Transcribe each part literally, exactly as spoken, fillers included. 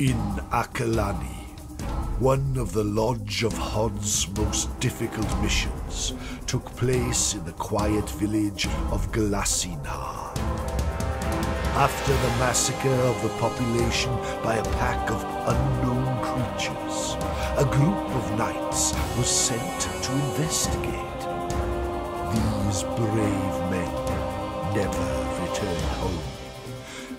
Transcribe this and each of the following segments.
In Akalani, one of the Lodge of Hod's most difficult missions took place in the quiet village of Glasinhar. After the massacre of the population by a pack of unknown creatures, a group of knights was sent to investigate. These brave men never returned home.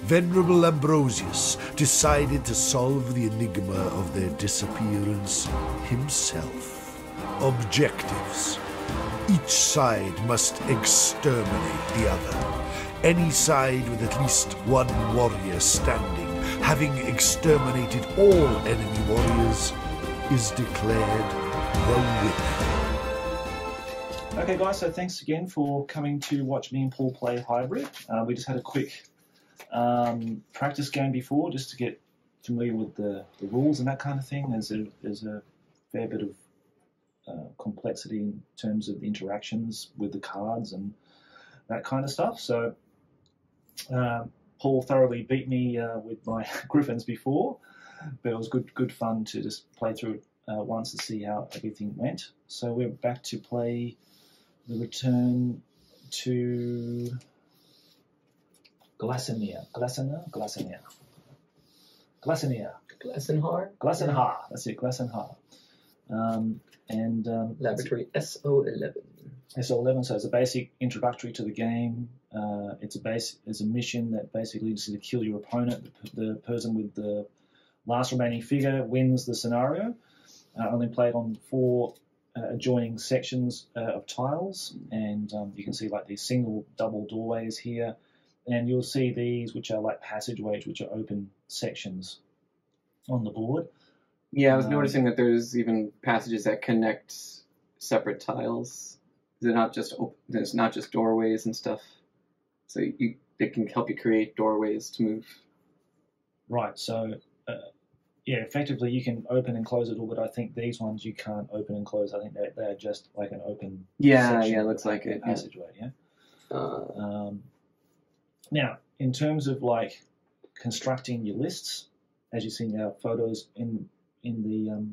Venerable Ambrosius decided to solve the enigma of their disappearance himself. Objectives. Each side must exterminate the other. Any side with at least one warrior standing, having exterminated all enemy warriors, is declared the winner. Okay guys, so thanks again for coming to watch me and Paul play Hybrid. Uh, we just had a quick Um, practice game before, just to get familiar with the, the rules and that kind of thing. There's a, there's a fair bit of uh, complexity in terms of the interactions with the cards and that kind of stuff. So uh, Paul thoroughly beat me uh, with my Griffins before, but it was good good fun to just play through it uh, once to see how everything went. So we're back to play the return to Glasinhar, Glasinhar, Glasinhar, Glasinhar, Glasinhar, Glasinhar. That's it, Glasinhar. Um, and um, Laboratory S O eleven. S O eleven. So it's a basic introductory to the game. Uh, it's a base. It's a mission that basically is to kill your opponent. The, the person with the last remaining figure wins the scenario. Uh, only played on four uh, adjoining sections uh, of tiles, and um, you can see like these single, double doorways here. And you'll see these, which are like passageways, which are open sections on the board. Yeah, I was um, noticing that there's even passages that connect separate tiles. They're not just open, there's not just doorways and stuff. So you, it can help you create doorways to move. Right. So uh, yeah, effectively you can open and close it all, but I think these ones you can't open and close. I think they're they're just like an open. Yeah, yeah, it looks like it. Passageway. Yeah. yeah. Uh, um, Now, in terms of like constructing your lists, as you see in our photos in in the um,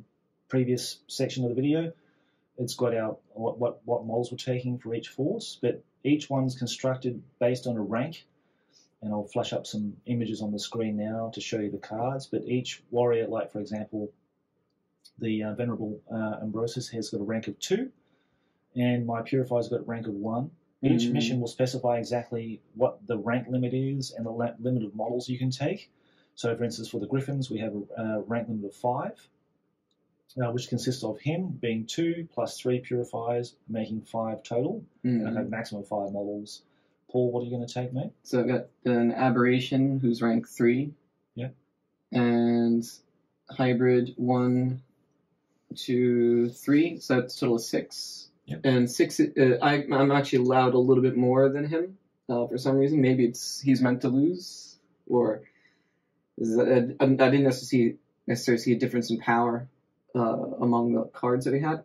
previous section of the video, it's got our what what what models we're taking for each force, but each one's constructed based on a rank. And I'll flash up some images on the screen now to show you the cards. But each warrior, like for example, the uh, Venerable uh, Ambrosius has got a rank of two, and my Purifier's got a rank of one. Each mission will specify exactly what the rank limit is and the limit of models you can take. So, for instance, for the Griffins, we have a uh, rank limit of five, uh, which consists of him being two plus three Purifiers, making five total. Mm-hmm. And I have maximum five models. Paul, what are you going to take, mate? So I've got an Aberration, who's rank three. Yeah. And Hybrid, one, two, three. So that's a total of six. Yep. And six, uh, I, I'm actually allowed a little bit more than him uh, for some reason. Maybe it's he's meant to lose, or is that, I, I didn't necessarily see, necessarily see a difference in power uh, among the cards that he had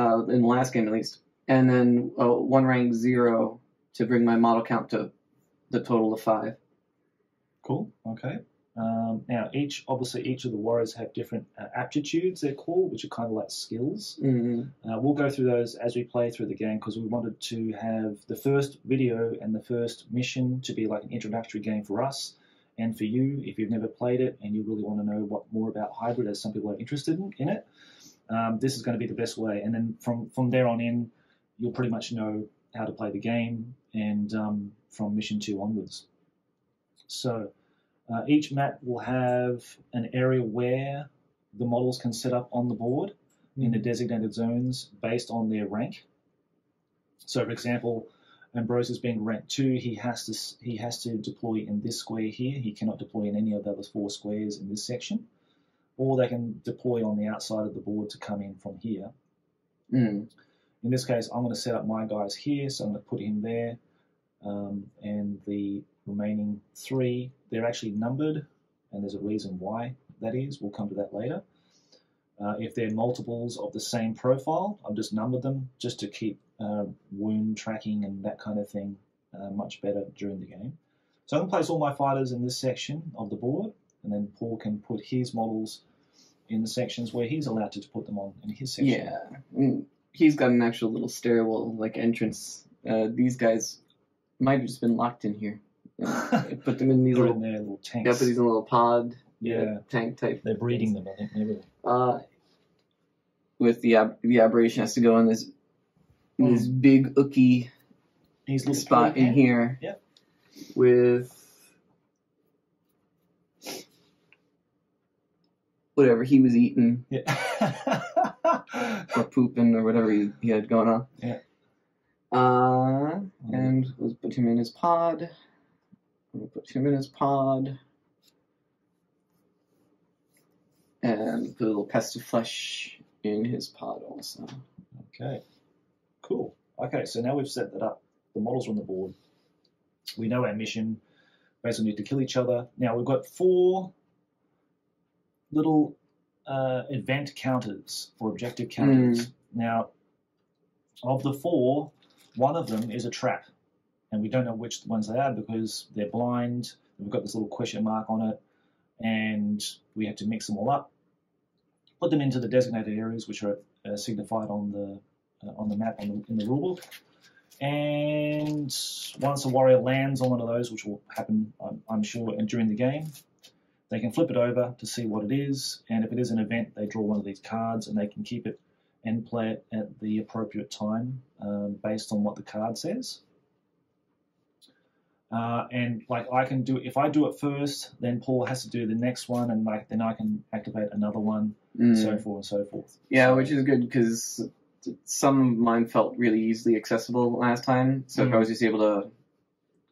uh, in the last game, at least. And then uh, one rank zero to bring my model count to the total of five. Cool. Okay. Um, now, each obviously each of the warriors have different uh, aptitudes, they're called, which are kind of like skills. Mm-hmm. uh, we'll go through those as we play through the game, because we wanted to have the first video and the first mission to be like an introductory game for us and for you if you've never played it and you really want to know what more about Hybrid, as some people are interested in, in it. Um, this is going to be the best way, and then from, from there on in, you'll pretty much know how to play the game, and um, from mission two onwards. So Uh, each map will have an area where the models can set up on the board mm. in the designated zones based on their rank. So, for example, Ambrosius being rank two, he has to he has to deploy in this square here. He cannot deploy in any of the other four squares in this section, or they can deploy on the outside of the board to come in from here. Mm. In this case, I'm going to set up my guys here, so I'm going to put him there, um, and the remaining three. They're actually numbered, and there's a reason why that is. We'll come to that later. Uh, if they're multiples of the same profile, I've just numbered them just to keep uh, wound tracking and that kind of thing uh, much better during the game. So I'm going to place all my fighters in this section of the board, and then Paul can put his models in the sections where he's allowed to, to put them on in his section. Yeah, I mean, he's got an actual little stairwell like entrance. Uh, these guys might have just been locked in here. Uh, put them in these little, in their little tanks. Yeah, put these in a little pod. Yeah, tank type. They're breeding things. them, I think. Maybe. Uh, with the ab the aberration has to go in this mm. this big ookie spot in here. Yep. With whatever he was eating, yeah, or pooping, or whatever he, he had going on. Yeah. Uh, and let's put him in his pod. We'll put him in his pod. And put a little Pest of Flesh in his pod also. Okay. Cool. Okay, so now we've set that up. The models are on the board. We know our mission. Basically, we need to kill each other. Now, we've got four little uh, event counters or objective counters. Mm. Now, of the four, one of them is a trap. And we don't know which ones they are because they're blind. We've got this little question mark on it. And we have to mix them all up, put them into the designated areas which are uh, signified on the uh, on the map on the, in the rulebook. And once a warrior lands on one of those, which will happen, I'm, I'm sure, and during the game, they can flip it over to see what it is. And if it is an event, they draw one of these cards, and they can keep it and play it at the appropriate time um, based on what the card says. Uh, and like I can do, if I do it first, then Paul has to do the next one, and like then I can activate another one, mm. and so forth and so forth. Yeah, so, which is good because some of mine felt really easily accessible last time. So mm. if I was just able to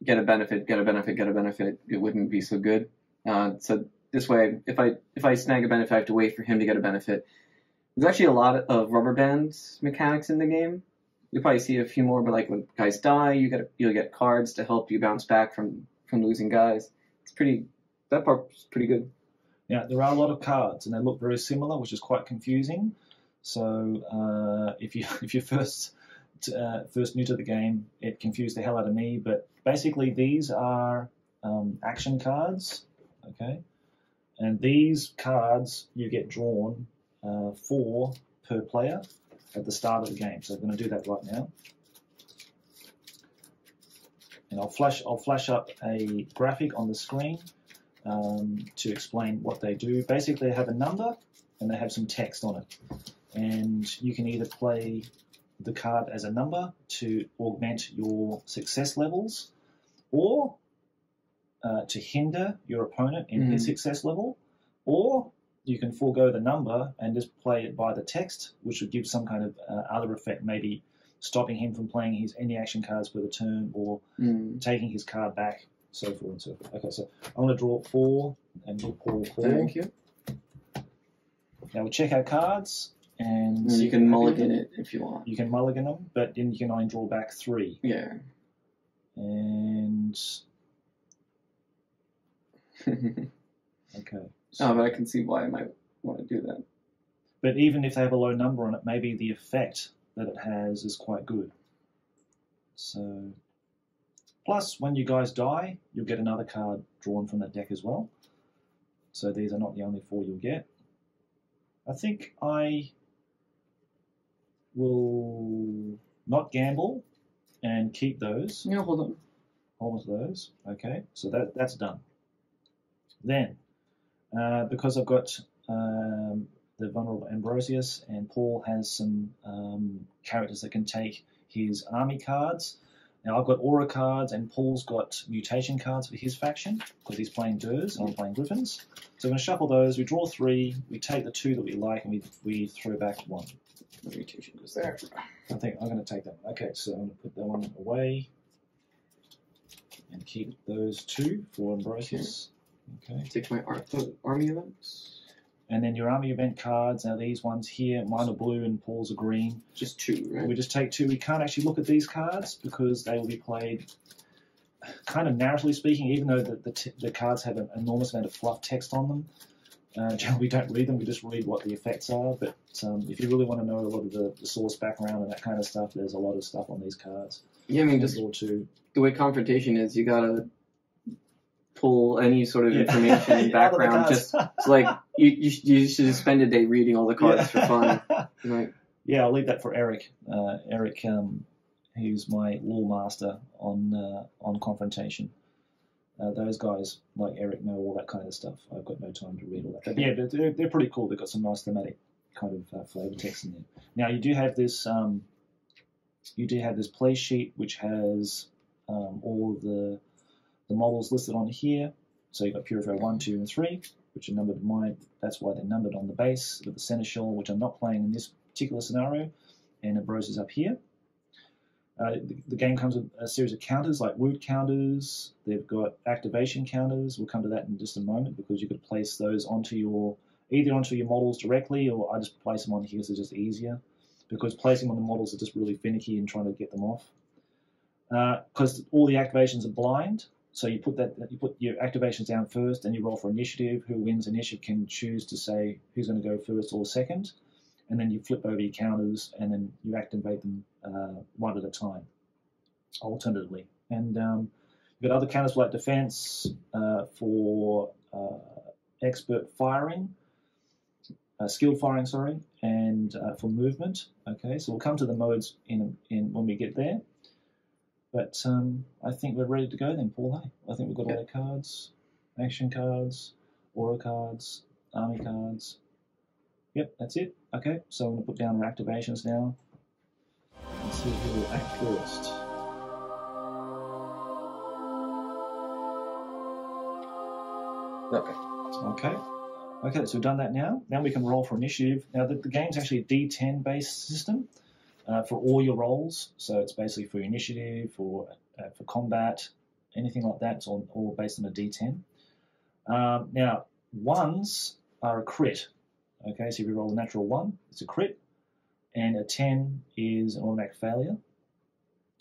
get a benefit, get a benefit, get a benefit, it wouldn't be so good. Uh, so this way, if I if I snag a benefit, I have to wait for him to get a benefit. There's actually a lot of rubber band mechanics in the game. You'll probably see a few more, but like when guys die, you get you'll get cards to help you bounce back from from losing guys. It's pretty that part's pretty good. Yeah, there are a lot of cards, and they look very similar, which is quite confusing. So uh, if you if you're first uh, first new to the game, it confused the hell out of me. But basically, these are um, action cards, okay, and these cards you get drawn uh, four per player at the start of the game. So I'm going to do that right now. And I'll flash, I'll flash up a graphic on the screen um, to explain what they do. Basically, they have a number and they have some text on it. And you can either play the card as a number to augment your success levels or uh, to hinder your opponent in mm. his success level, or you can forego the number and just play it by the text, which would give some kind of uh, other effect, maybe stopping him from playing his any action cards for the turn or mm. taking his card back, so forth and so forth. Okay, so I'm going to draw four and we'll pull four. Thank you. Now we'll check our cards. And you can mulligan it if you want. You can mulligan them, but then you can only draw back three. Yeah. And... okay. So, oh, but I can see why I might want to do that. But even if they have a low number on it, maybe the effect that it has is quite good. So, plus, when you guys die, you'll get another card drawn from the deck as well. So these are not the only four you'll get. I think I will not gamble and keep those. Yeah, hold on. Hold on to those. Okay, so that that's done. Then... Uh, because I've got um, the Venerable Ambrosius, and Paul has some um, characters that can take his army cards. Now I've got aura cards, and Paul's got mutation cards for his faction, because he's playing Durs and I'm playing Griffins. So we're going to shuffle those, we draw three, we take the two that we like, and we, we throw back one. The mutation goes there. I think I'm going to take that one. Okay, so I'm going to put that one away, and keep those two for Ambrosius. Okay. Okay. Take my ar army events. And then your army event cards. Now these ones here, mine are blue and Paul's are green. Just two, right? We just take two. We can't actually look at these cards because they will be played, kind of narratively speaking, even though the, the, t the cards have an enormous amount of fluff text on them. Uh, generally we don't read them, we just read what the effects are. But um, if you really want to know a lot of the, the source background and that kind of stuff, there's a lot of stuff on these cards. Yeah, I mean, just, just the way confrontation is, you got to... pull any sort of information and yeah, background. Just it's like you, you you should spend a day reading all the cards yeah. for fun. Like, yeah, I'll leave that for Eric. Uh, Eric, um, who's my law master on uh, on confrontation. Uh, those guys, like Eric, know all that kind of stuff. I've got no time to read all that. But yeah, they're, they're pretty cool. They've got some nice thematic kind of uh, flavor text in there. Now you do have this, um, you do have this play sheet which has um, all of the the models listed on here. So you've got Purifier one, two, and three, which are numbered. Mine. That's why they're numbered on the base. You've got the Seneschal, which I'm not playing in this particular scenario, and Ambrosius up here. Uh, the, the game comes with a series of counters, like wound counters. They've got activation counters. We'll come to that in just a moment because you could place those onto your either onto your models directly, or I just place them on here so it's just easier. Because placing them on the models is just really finicky and trying to get them off. Because uh, all the activations are blind, so you put that you put your activations down first, and you roll for initiative. Who wins initiative can choose to say who's going to go first or second. And then you flip over your counters, and then you activate them uh, one at a time, alternatively. And um, you've got other counters like defense uh, for uh, expert firing, uh, skilled firing, sorry, and uh, for movement. Okay, so we'll come to the modes in in when we get there. But um, I think we're ready to go then, Paul. Hey? I think we've got all the cards, action cards, aura cards, army cards. Yep, that's it. Okay, so I'm going to put down our activations now. Let's see who will act first. Okay. Okay. Okay, so we've done that now. Now we can roll for initiative. Now, the, the game's actually a D ten based system uh, for all your rolls. So it's basically for initiative, for, uh, for combat, anything like that. It's all, all based on a D ten. Um, now, ones are a crit. Okay, so if you roll a natural one, it's a crit, and a ten is an automatic failure.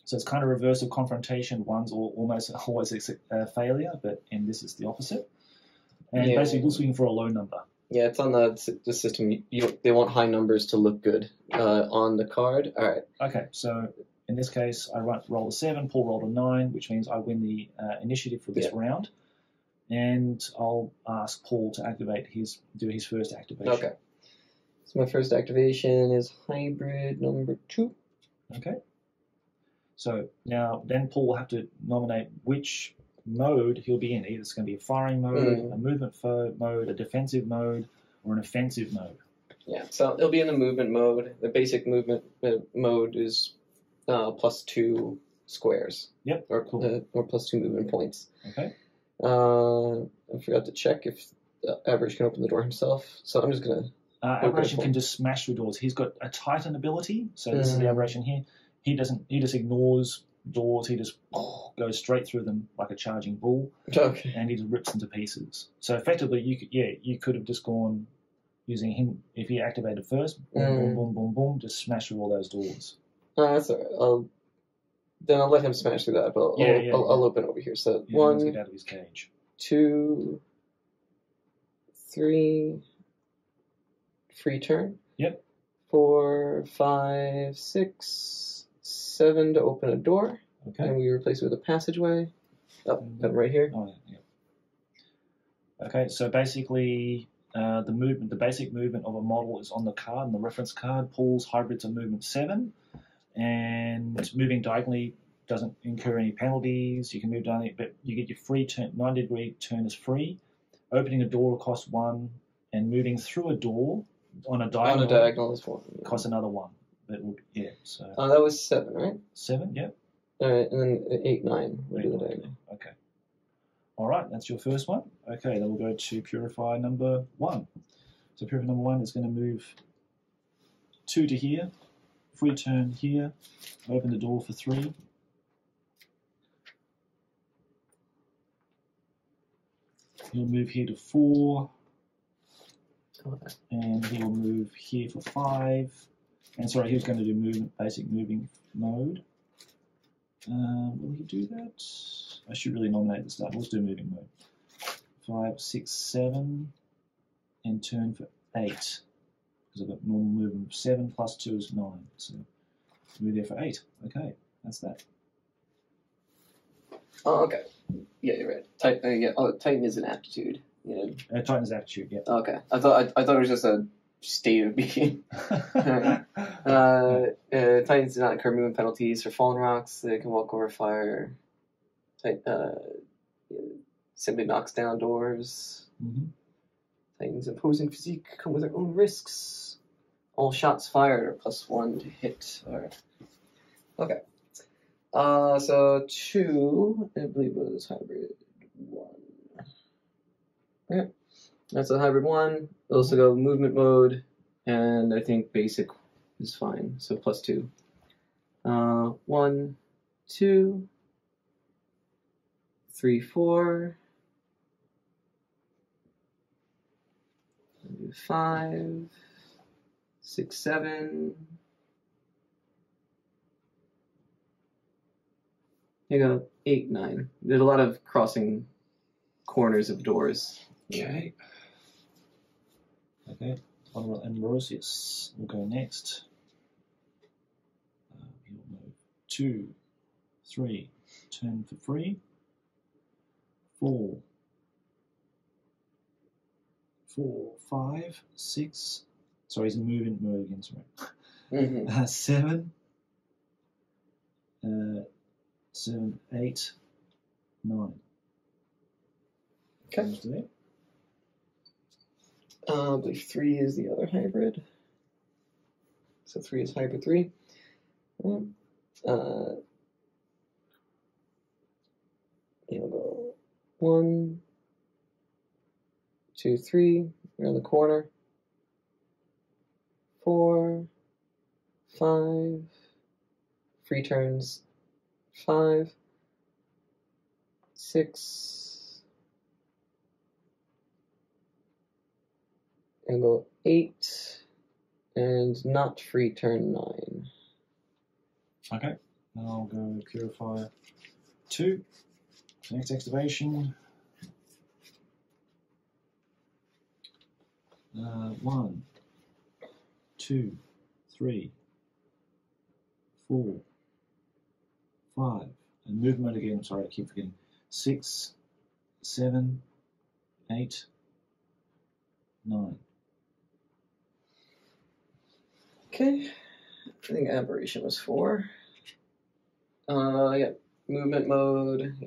So it's kind of reverse of confrontation. One's all, almost always a failure, but and this is the opposite. And yeah. basically, you're looking for a low number. Yeah, it's on the, the system. You, you, they want high numbers to look good uh, on the card. All right. Okay, so in this case, I roll a seven, Paul rolled a nine, which means I win the uh, initiative for this yeah. round. And I'll ask Paul to activate his, do his first activation. Okay. So my first activation is hybrid number two. Okay. So now then Paul will have to nominate which mode he'll be in. Either it's going to be a firing mode, mm. a movement mode, a defensive mode, or an offensive mode. Yeah, so it'll be in the movement mode. The basic movement mode is uh, plus two squares. Yep, or, cool. uh, or plus two movement points. Okay. Uh, I forgot to check if Aberration can open the door himself, so I'm just gonna. Uh, Aberration can just smash through doors. He's got a Titan ability, so this mm. is the Aberration here. He doesn't. He just ignores doors. He just oh, goes straight through them like a charging bull, okay. and he just rips them to pieces. So effectively, you could, yeah, you could have just gone using him if he activated first. Boom, mm. boom, boom, boom, boom, just smash through all those doors. Uh, that's all right. I'll... Then I'll let him smash through that, but I'll, yeah, yeah, I'll, yeah. I'll open over here. So yeah, one, get out of his cage. two, three, free turn. Yep. Four, five, six, seven to open a door. Okay. And we replace it with a passageway. Up, oh, um, right here. Oh, yeah, yeah. Okay, so basically, uh, the movement, the basic movement of a model is on the card, and the reference card. Paul's hybrids are movement seven. And moving diagonally doesn't incur any penalties. You can move diagonally, but you get your free turn. ninety degree turn is free. Opening a door will cost one, and moving through a door on a diagonal, on a diagonal is one. Costs another one. But yeah, so oh, that was seven, right? Seven, yeah. All right, and then eight, nine. We'll eight, do the diagonal. Okay. All right, that's your first one. Okay, then we'll go to Purify number one. So Purify number one is going to move two to here. Free turn here, open the door for three. He'll move here to four, and he'll move here for five. And sorry, he was going to do movement, basic moving mode. Um, will he do that? I should really nominate the start. Let's do moving mode. Five, six, seven, and turn for eight. I've got normal movement. Seven plus two is nine, so we're there for eight. Okay, that's that. Oh, okay. Yeah, you're right. Titan, uh, yeah. Oh, Titan is an aptitude. You know. Uh, Titan is aptitude. Yeah. Okay. I thought I, I thought it was just a state of being. uh, uh, Titans do not incur movement penalties for fallen rocks. They can walk over fire. Titan, uh, simply knocks down doors. Mm-hmm. Titans imposing physique come with their own risks. All shots fired are plus one to hit. All right. Okay. Uh, so two, I believe, was hybrid one. Okay. That's a hybrid one. We'll also go movement mode, and I think basic is fine. So plus two. Uh, one, two, three, four, five, six, seven. You go eight, nine. There's a lot of crossing corners of doors. Okay. Okay. Honorable Ambrosius will go next. Uh, he'll move two, three, turn for free. Four, four, five, six. Sorry, he's moving mode again. Sorry. Mm-hmm. uh, seven. Uh, seven, eight, nine. Okay. Uh, I believe three is the other hybrid. So three is hybrid three. Uh, It'll go one, two, three. You're in the corner. Four, five, free turns. Five, six, and go eight, and not free turn nine. Okay, now I'll go Purifier two. Next activation. Uh, one, two, three, four. Five, and movement again, sorry, I keep forgetting. Six, seven, eight, nine. Okay, I think aberration was four. Uh, yeah, movement mode,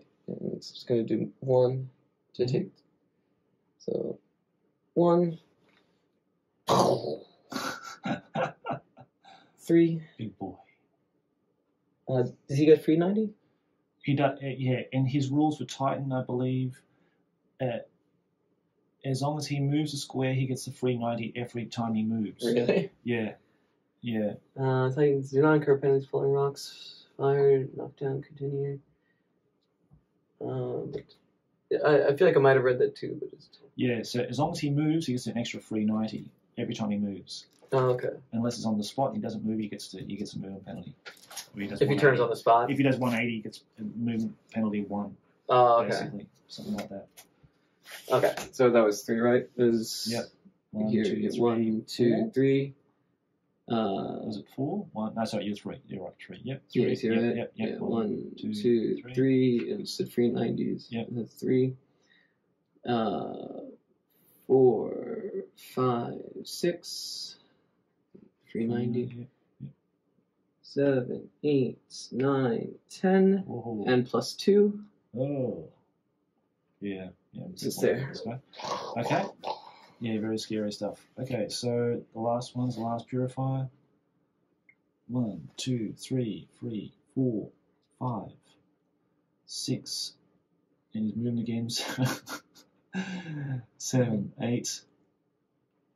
it's just going to do one to take. So, one, three. Big boy. Uh, does he get free ninety? He does, uh, yeah. And his rules for Titan, I believe, uh, as long as he moves a square, he gets the free ninety every time he moves. Really? Yeah, yeah. Uh, Titans do not incur penalties, falling rocks, fire, knockdown, continue. Um, I, I feel like I might have read that too, but it's yeah. So as long as he moves, he gets an extra free ninety every time he moves. Oh, okay. Unless it's on the spot and he doesn't move, he gets to he gets a movement penalty. He if he turns on the spot? If he does one eighty, he gets movement penalty one. Oh, okay. Basically, something like that. Okay, so that was three, right? It was yep. One, here, two, three. One, two, three. Uh, was it four? One, no, sorry, you're three. You're right, three. Yep, three. Yes, you're yep, right. Yep, yep, yeah, one, one, two, two three. three. And said free nineties. Yep. That's three. Uh, four, five, six. three ninety. Yep. Seven, eight, nine, ten, whoa. And plus two. Oh, yeah, yeah. It's just there. Okay. Yeah, very scary stuff. Okay, so the last one's the last purifier. One, two, three, three, four, five, six, and he's moving again. Seven, eight,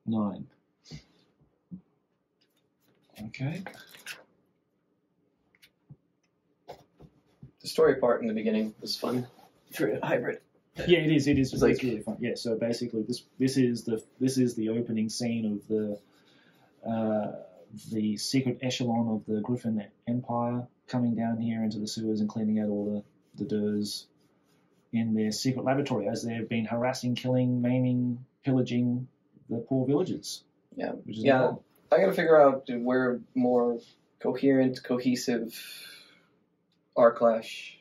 nine. Okay. The story part in the beginning was fun for hybrid. Yeah, it is. It is. It's, it's like, really fun. Yeah. So basically, this this is the this is the opening scene of the uh, the secret echelon of the Griffin Empire coming down here into the sewers and cleaning out all the the Durs in their secret laboratory as they've been harassing, killing, maiming, pillaging the poor villagers. Yeah. Which is yeah. I got to figure out where more coherent, cohesive. Our clash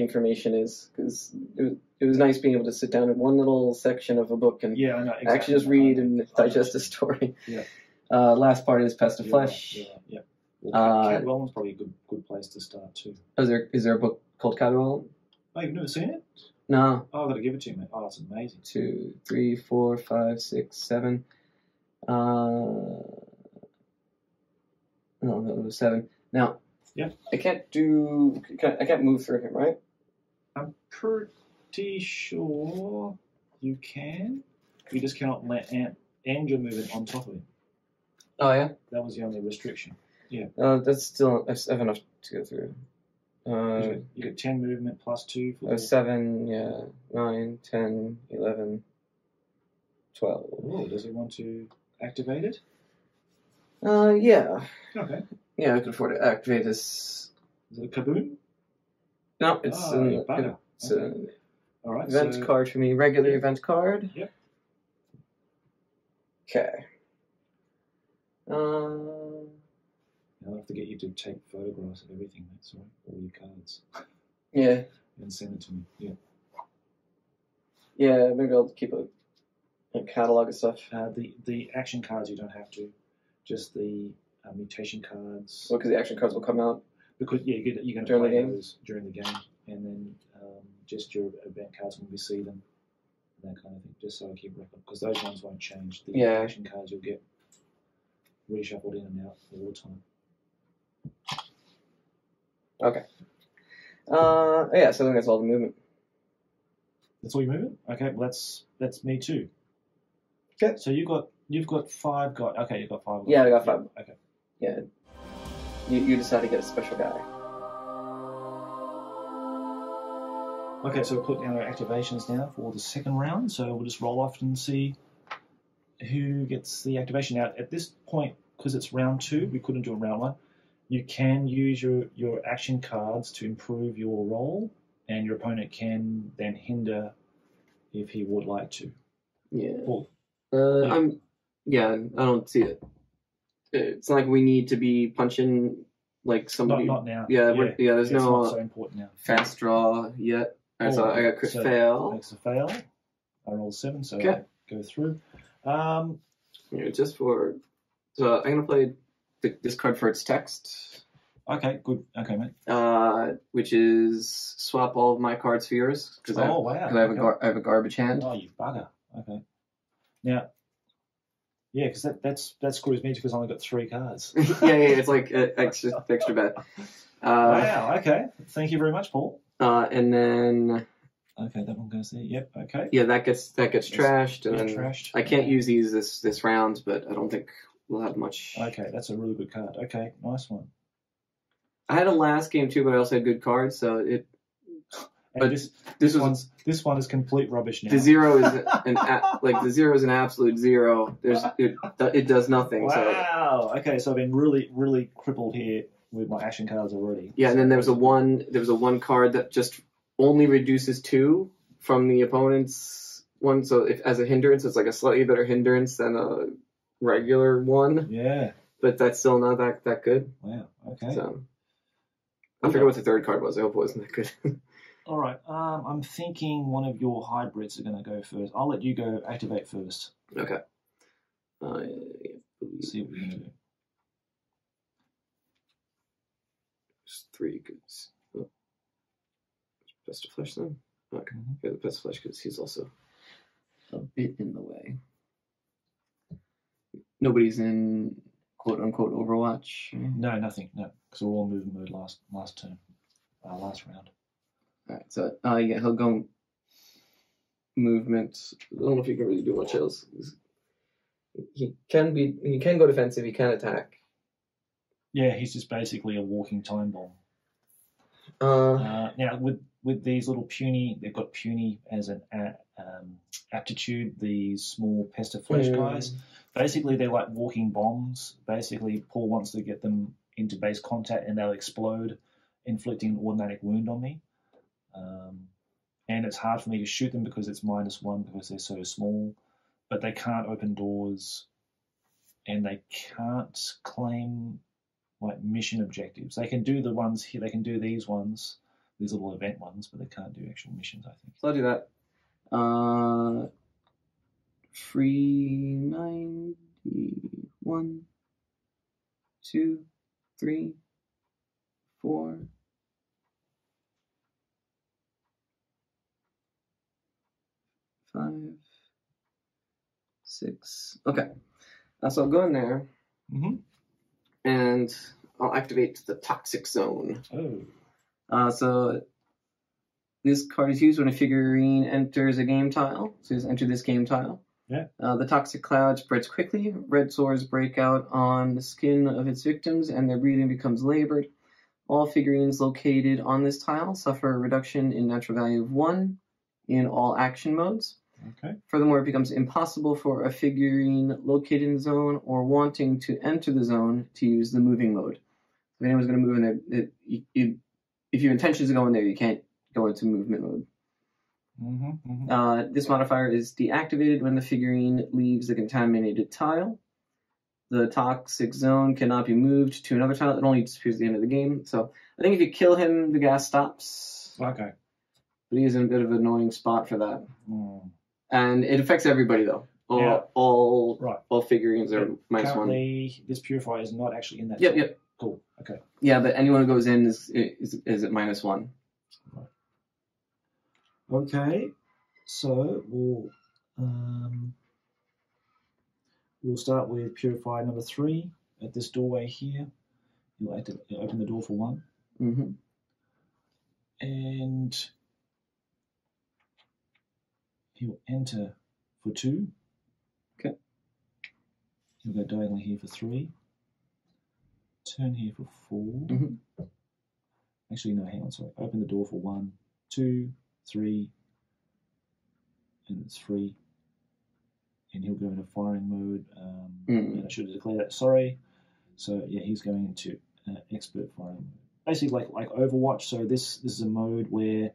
information is, because it, it was nice being able to sit down in one little section of a book and yeah, no, exactly. actually just read and digest a story. Yeah. Uh, last part is Pest of yeah, Flesh. Yeah, yeah. Well, uh, Catwell is probably a good good place to start too. Is there is there a book called Catwell? Oh, you've never seen it? No. Oh, I've got to give it to you, mate. Oh, that's amazing. Two, three, four, five, six, seven. Uh, no, that was seven. Now, yeah, I can't do. Can I, I can't move through him, right? I'm pretty sure you can. You just cannot let Ant Andrew move it on top of him. Oh yeah, that was the only restriction. Yeah. Uh, that's still. I have enough to go through. Uh, you, got, you got ten movement plus two. For uh, seven, yeah, nine, ten, eleven, twelve. Oh, does he want to activate it? Uh, yeah. Okay. Yeah, I can afford to activate this. Is it a kaboom? No, it's oh, an uh, it's okay. an All right, event so... card for me. Regular yeah. event card. Yep. Okay. Um. I'll have to get you to take photographs of everything, that's all right, all your cards. Yeah. And send it to me, yeah. Yeah, maybe I'll keep a, a catalogue of stuff. Uh, the, the action cards you don't have to, just the uh, mutation cards. Well, because the action cards will come out? Because, yeah, you're, you're going to play those during the game, and then um, just your event cards when we see them, and that kind of thing, just so I keep record, because those ones won't change. The yeah. action cards you'll get reshuffled in and out all the time. Okay. Uh, yeah, so I think that's all the movement. That's all your movement? Okay, well that's that's me too. Okay. So you got you've got five guys. Okay, you've got five. Yeah, I got five. Yeah, okay. Yeah. You you decide to get a special guy. Okay, so we'll put down our activations now for the second round. So we'll just roll off and see who gets the activation. Now at this point, because it's round two, we couldn't do a round one. You can use your, your action cards to improve your roll, and your opponent can then hinder if he would like to. Yeah. Or, uh, yeah. I'm. Yeah, I don't see it. It's like we need to be punching like somebody. Not, not now. Yeah, yeah. We're, yeah there's it's no not so important now. Fast draw yet. Right, so I got crit so fail. Makes a fail. I roll seven, so okay. I go through. Um, yeah, just for. So I'm gonna play. This card for its text. Okay, good. Okay, mate. Uh, which is swap all of my cards for yours because oh, I, wow. I, okay. I have a garbage hand. Oh, you bugger. Okay. Now, yeah, because that that's that screws me because I only got three cards. yeah, yeah, it's like uh, extra extra bad. Uh, wow. Okay. Thank you very much, Paul. Uh, and then. Okay, that one goes there. Yep. Okay. Yeah, that gets that gets that's, trashed, and then trashed. I can't use these this this round, but I don't think. We'll have much. Okay, that's a really good card. Okay, nice one. I had a last game too, but I also had good cards, so it. And but this this, this one's this one is complete rubbish now. The zero is an a, like the zero is an absolute zero. There's it, it does nothing. Wow. So. Okay, so I've been really really crippled here with my action cards already. Yeah, so. And then there was a one. There was a one card that just only reduces two from the opponent's one. So if, as a hindrance, it's like a slightly better hindrance than a. Regular one, yeah, but that's still not that that good. Wow, okay. So I forget what the third card was. I hope it wasn't that good. All right, um, I'm thinking one of your hybrids are going to go first. I'll let you go activate first. Okay. Uh, yeah. See what we can do. There's three goods. Oh. Best of Flesh then. Okay, mm-hmm. Yeah, the Best of Flesh because he's also a bit in the way. Nobody's in quote unquote Overwatch. No, nothing. No, because we're all moving mode last last turn, uh, last round. All right. So, uh, yeah, he'll go movement. I don't know if you can really do much else. He can be. He can go defensive. He can attack. Yeah, he's just basically a walking time bomb. Uh, uh, now, with with these little puny, they've got puny as an uh, um, aptitude. These small Pest of Flesh yeah. guys. Basically, they're like walking bombs. Basically, Paul wants to get them into base contact, and they'll explode, inflicting an automatic wound on me. Um, and it's hard for me to shoot them because it's minus one because they're so small. But they can't open doors, and they can't claim like mission objectives. They can do the ones here. They can do these ones, these little event ones, but they can't do actual missions, I think. So I'll do that. Uh, free ninety one, two, three, four. Five, six. Okay, uh, so I'll go in there, mm-hmm. and I'll activate the Toxic Zone. Oh. Uh, so this card is used when a figurine enters a game tile. So just enter this game tile. Yeah. Uh, the Toxic Cloud spreads quickly. Red sores break out on the skin of its victims, and their breathing becomes labored. All figurines located on this tile suffer a reduction in natural value of one in all action modes. Okay. Furthermore, it becomes impossible for a figurine located in the zone or wanting to enter the zone to use the moving mode. If anyone's going to move in there, it, you, you, if your intention is to go in there, you can't go into movement mode. Mm-hmm, mm-hmm. Uh, this modifier is deactivated when the figurine leaves the contaminated tile. The Toxic Zone cannot be moved to another tile. It only disappears at the end of the game. So I think if you kill him, the gas stops. Okay. But he's in a bit of an annoying spot for that. Mm. And it affects everybody, though. All yeah. all, right. all figurines are but minus currently, one. This Purifier is not actually in that. Yep, zone. Yep. Cool, okay. Yeah, but anyone who goes in is, is, is at minus one. Right. Okay, so we'll, um, we'll start with Purifier number three at this doorway here. You'll activate, you'll open the door for one. Mm-hmm. And he'll enter for two. Okay. He'll go diagonally here for three. Turn here for four. Mm-hmm. Actually, no, hang on, sorry. Open the door for one, two, three, and it's free. And he'll go into firing mode. Um, mm-hmm. And I should have declared that, sorry. So, yeah, he's going into uh, expert firing mode. Basically, like, like Overwatch. So, this, this is a mode where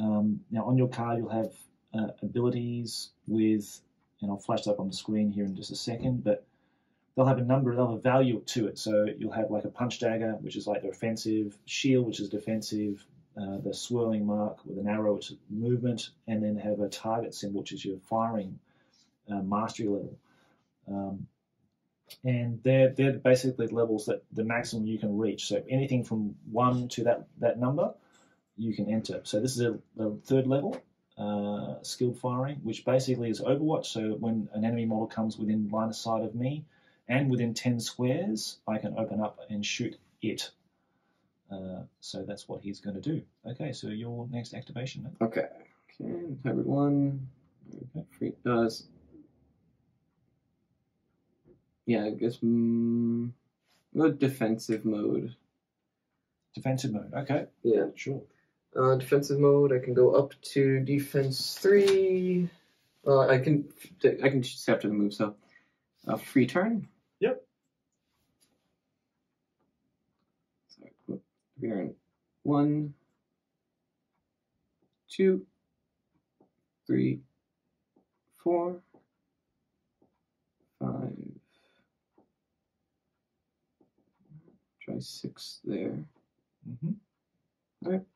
um, now on your card you'll have Uh, abilities with, and I'll flash that up on the screen here in just a second, but they'll have a number, they'll have a value to it. So you'll have like a punch dagger, which is like their offensive, shield, which is defensive, uh, the swirling mark with an arrow, which is movement, and then have a target symbol, which is your firing uh, mastery level. Um, and they're, they're basically levels that the maximum you can reach. So anything from one to that, that number, you can enter. So this is a, a third level. Uh, skilled firing, which basically is Overwatch. So when an enemy model comes within line of sight of me and within ten squares, I can open up and shoot it. Uh, so that's what he's going to do. Okay, so your next activation, mate. Okay. Okay, hybrid one. Okay. Free does. Yeah, I guess mm, no defensive mode. Defensive mode, okay. Yeah. Sure. Uh, defensive mode. I can go up to defense three. Uh, I can I can just after the move. So, uh, free turn. Yep. So we're in one, two, three, four, five. Try six there. Mm-hmm. All right.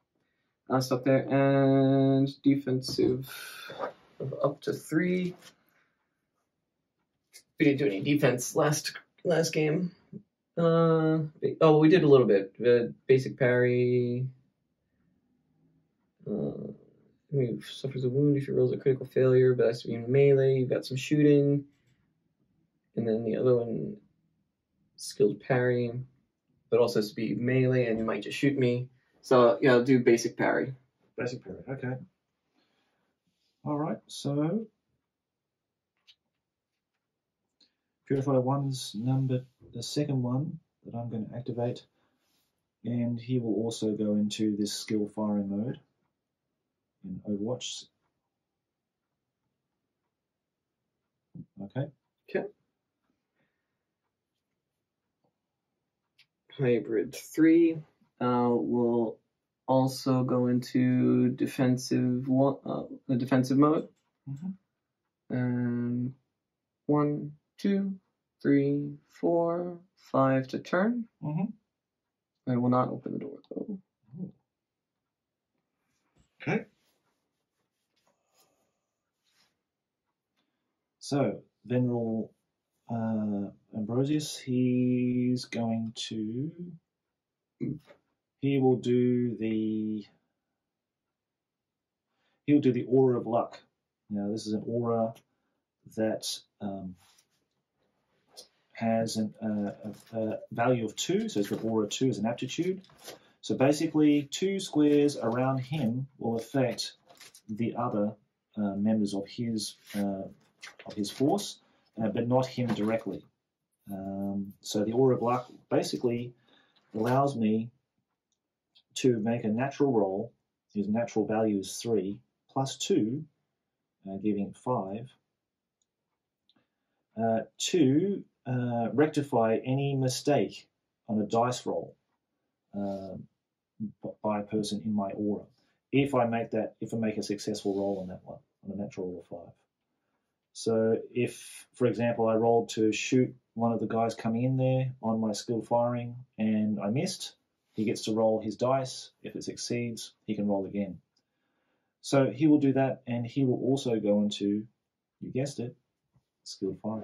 I'll stop there, and defensive up to three. We didn't do any defense last last game. Uh, oh, we did a little bit. Uh, basic parry. Uh, he suffers a wound if he rolls a critical failure, but that's in melee. You've got some shooting. And then the other one, skilled parry, but also has to be melee, and you might just shoot me. So, yeah, I'll do basic parry. Basic parry, okay. All right, so Purifier one's number, the second one that I'm going to activate, and he will also go into this skill firing mode in Overwatch. Okay. Okay. Hybrid three. Uh, we'll also go into defensive one, uh, the defensive mode. Mm-hmm. And one, two, three, four, five to turn. Mm-hmm. I will not open the door though. Ooh. Okay. So, Venerable uh, Ambrosius, he's going to... He will do the... He'll do the Aura of Luck. Now, this is an aura that um, has an, uh, a, a value of two, so it's got aura two as an aptitude. So basically, two squares around him will affect the other uh, members of his uh, of his force, uh, but not him directly. Um, so the aura of luck basically allows me to make a natural roll. His natural value is three plus two. Uh, giving it five, uh, to uh, rectify any mistake on a dice roll uh, by a person in my aura. If I make that, if I make a successful roll on that one, on a natural roll of five. So if, for example, I rolled to shoot one of the guys coming in there on my skilled firing and I missed, he gets to roll his dice. If it succeeds, he can roll again. So he will do that, and he will also go into, you guessed it, skilled firing.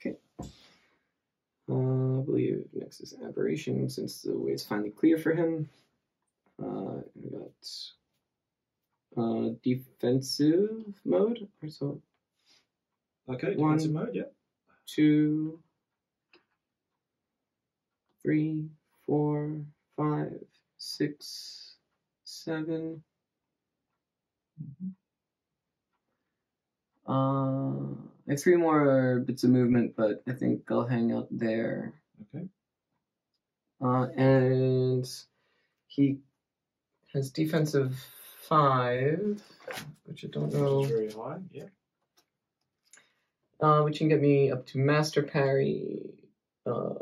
Okay. Uh, I believe next is Aberration, since the way is finally clear for him. Uh, we got uh, defensive mode, or so. Okay, One, defensive mode, yeah. Two, three, four, five, six. Seven. Mm-hmm. uh, I have three more bits of movement, but I think I'll hang out there. Okay. Uh, and he has defensive five, which I don't know. Very high, yeah. Uh, which can get me up to master parry. Uh,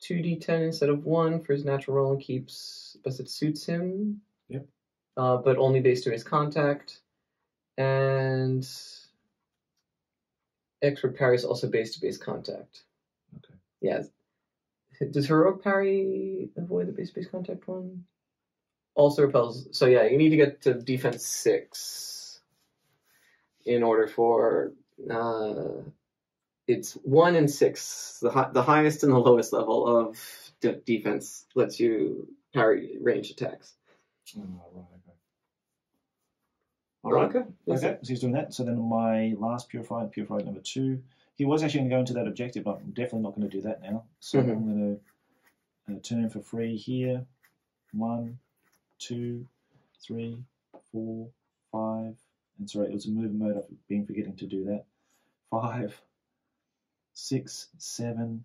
two d ten instead of one for his natural roll and keeps, because it suits him. Yep. Uh, but only based to his contact, and expert parry is also based to base contact. Okay. Yeah. Does heroic parry avoid the base base contact one? Also repels. So yeah, you need to get to defense six in order for uh, it's one and six. The hi the highest and the lowest level of de defense lets you parry range attacks. Oh, right, okay. All right, okay. Okay. Okay, so he's doing that. So then my last purifier, purifier number two, he was actually going to go into that objective, but I'm definitely not going to do that now. So mm-hmm. I'm going to uh, turn in for free here. One, two, three, four, five. And sorry, it was a move mode. I've been forgetting to do that. Five, six, seven,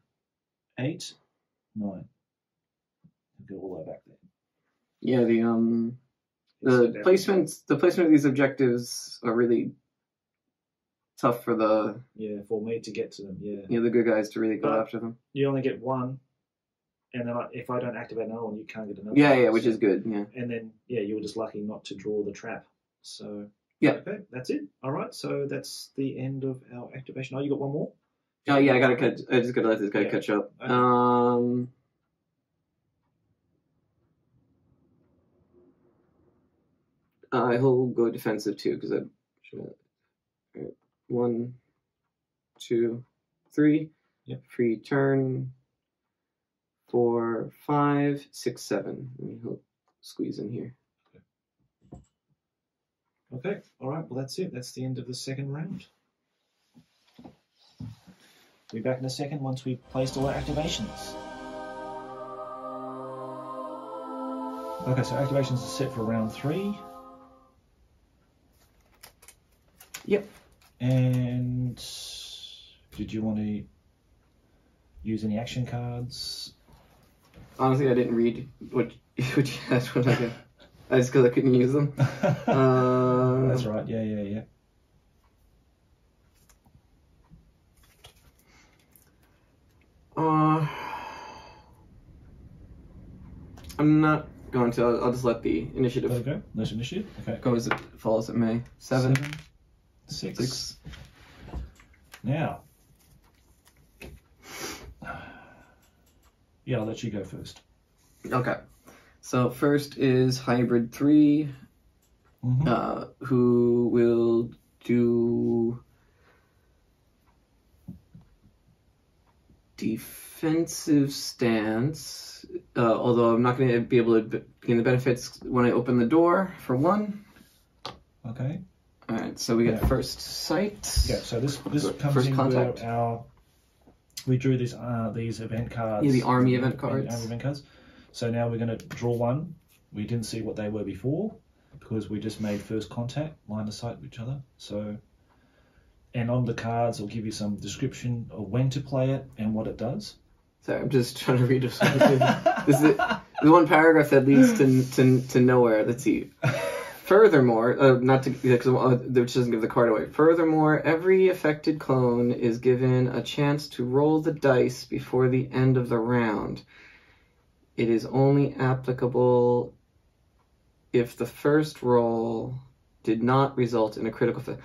eight, nine. I'll go all the way back there. Yeah, the um, the placements, the placement of these objectives are really tough for the yeah for me to get to them. Yeah, yeah, the good guys to really go but after them. You only get one, and then if I don't activate another one, you can't get another. Yeah, one, yeah, which so, is good. Yeah, and then yeah, you were just lucky not to draw the trap. So yeah, okay, that's it. All right, so that's the end of our activation. Oh, you got one more? Oh yeah, I gotta catch. I just gotta let this guy yeah. catch up. Okay. Um. Uh, he'll go defensive too, because I. Sure. Right. One, two, three. Yep. Free turn. Four, five, six, seven. I mean, he'll squeeze in here. Okay. Okay. All right. Well, that's it. That's the end of the second round. We'll be back in a second once we've placed all our activations. Okay, so activations are set for round three. Yep. And did you want to use any action cards? Honestly, I didn't read what, what you had when I did. I just because I couldn't use them. um, That's right. Yeah, yeah, yeah. Uh, I'm not going to. I'll, I'll just let the initiative. Okay. Let initiative. Okay. Go as it falls. It may seven. Seven. Six. Six. Now, yeah, I'll let you go first. Okay. So first is Hybrid three, mm-hmm. uh, who will do defensive stance, uh, although I'm not going to be able to gain the benefits when I open the door, for one. Okay. All right, so we got yeah. first sight. Yeah, so this this comes first in contact. Where our... We drew this, uh, these event cards. Yeah, the army event cards. Army event cards. So now we're going to draw one. We didn't see what they were before because we just made first contact, line of sight with each other. So, and on the cards, it'll give you some description of when to play it and what it does. Sorry, I'm just trying to read. This is the, the one paragraph that leads to to, to nowhere. Let's see. Furthermore, uh, not to, because uh, which doesn't give the card away. Furthermore, every affected clone is given a chance to roll the dice before the end of the round. It is only applicable if the first roll did not result in a critical fail.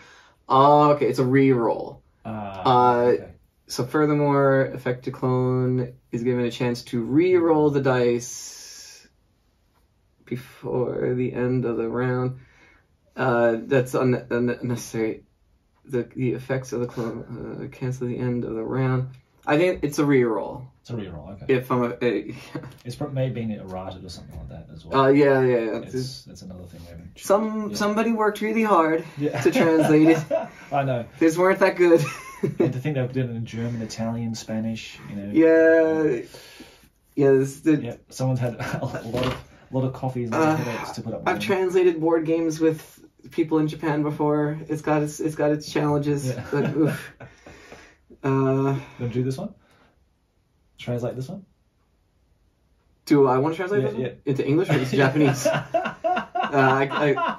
Oh, okay, it's a re-roll. Uh, uh, okay. So furthermore, affected clone is given a chance to re-roll the dice before the end of the round. Uh, that's un unnecessary. The the effects of the clone uh, cancel the end of the round. I think it's a reroll. It's a reroll. Okay. If I'm a, a it's probably being errated or something like that as well. Uh, yeah, yeah, yeah. It's, it's, that's another thing. Some yeah. somebody worked really hard yeah. to translate it. I know. These weren't that good. And to think they did it in German, Italian, Spanish. You know. Yeah. Yeah. This, the, yeah. Someone's had a lot of. A lot of coffees and uh, headaches to put up. I've translated board games with people in Japan before. It's got its it's got its challenges. Yeah. But, oof. Uh, you want to do this one? Translate this one? Do I want to translate yeah, this yeah. one into English or into Japanese? uh, I, I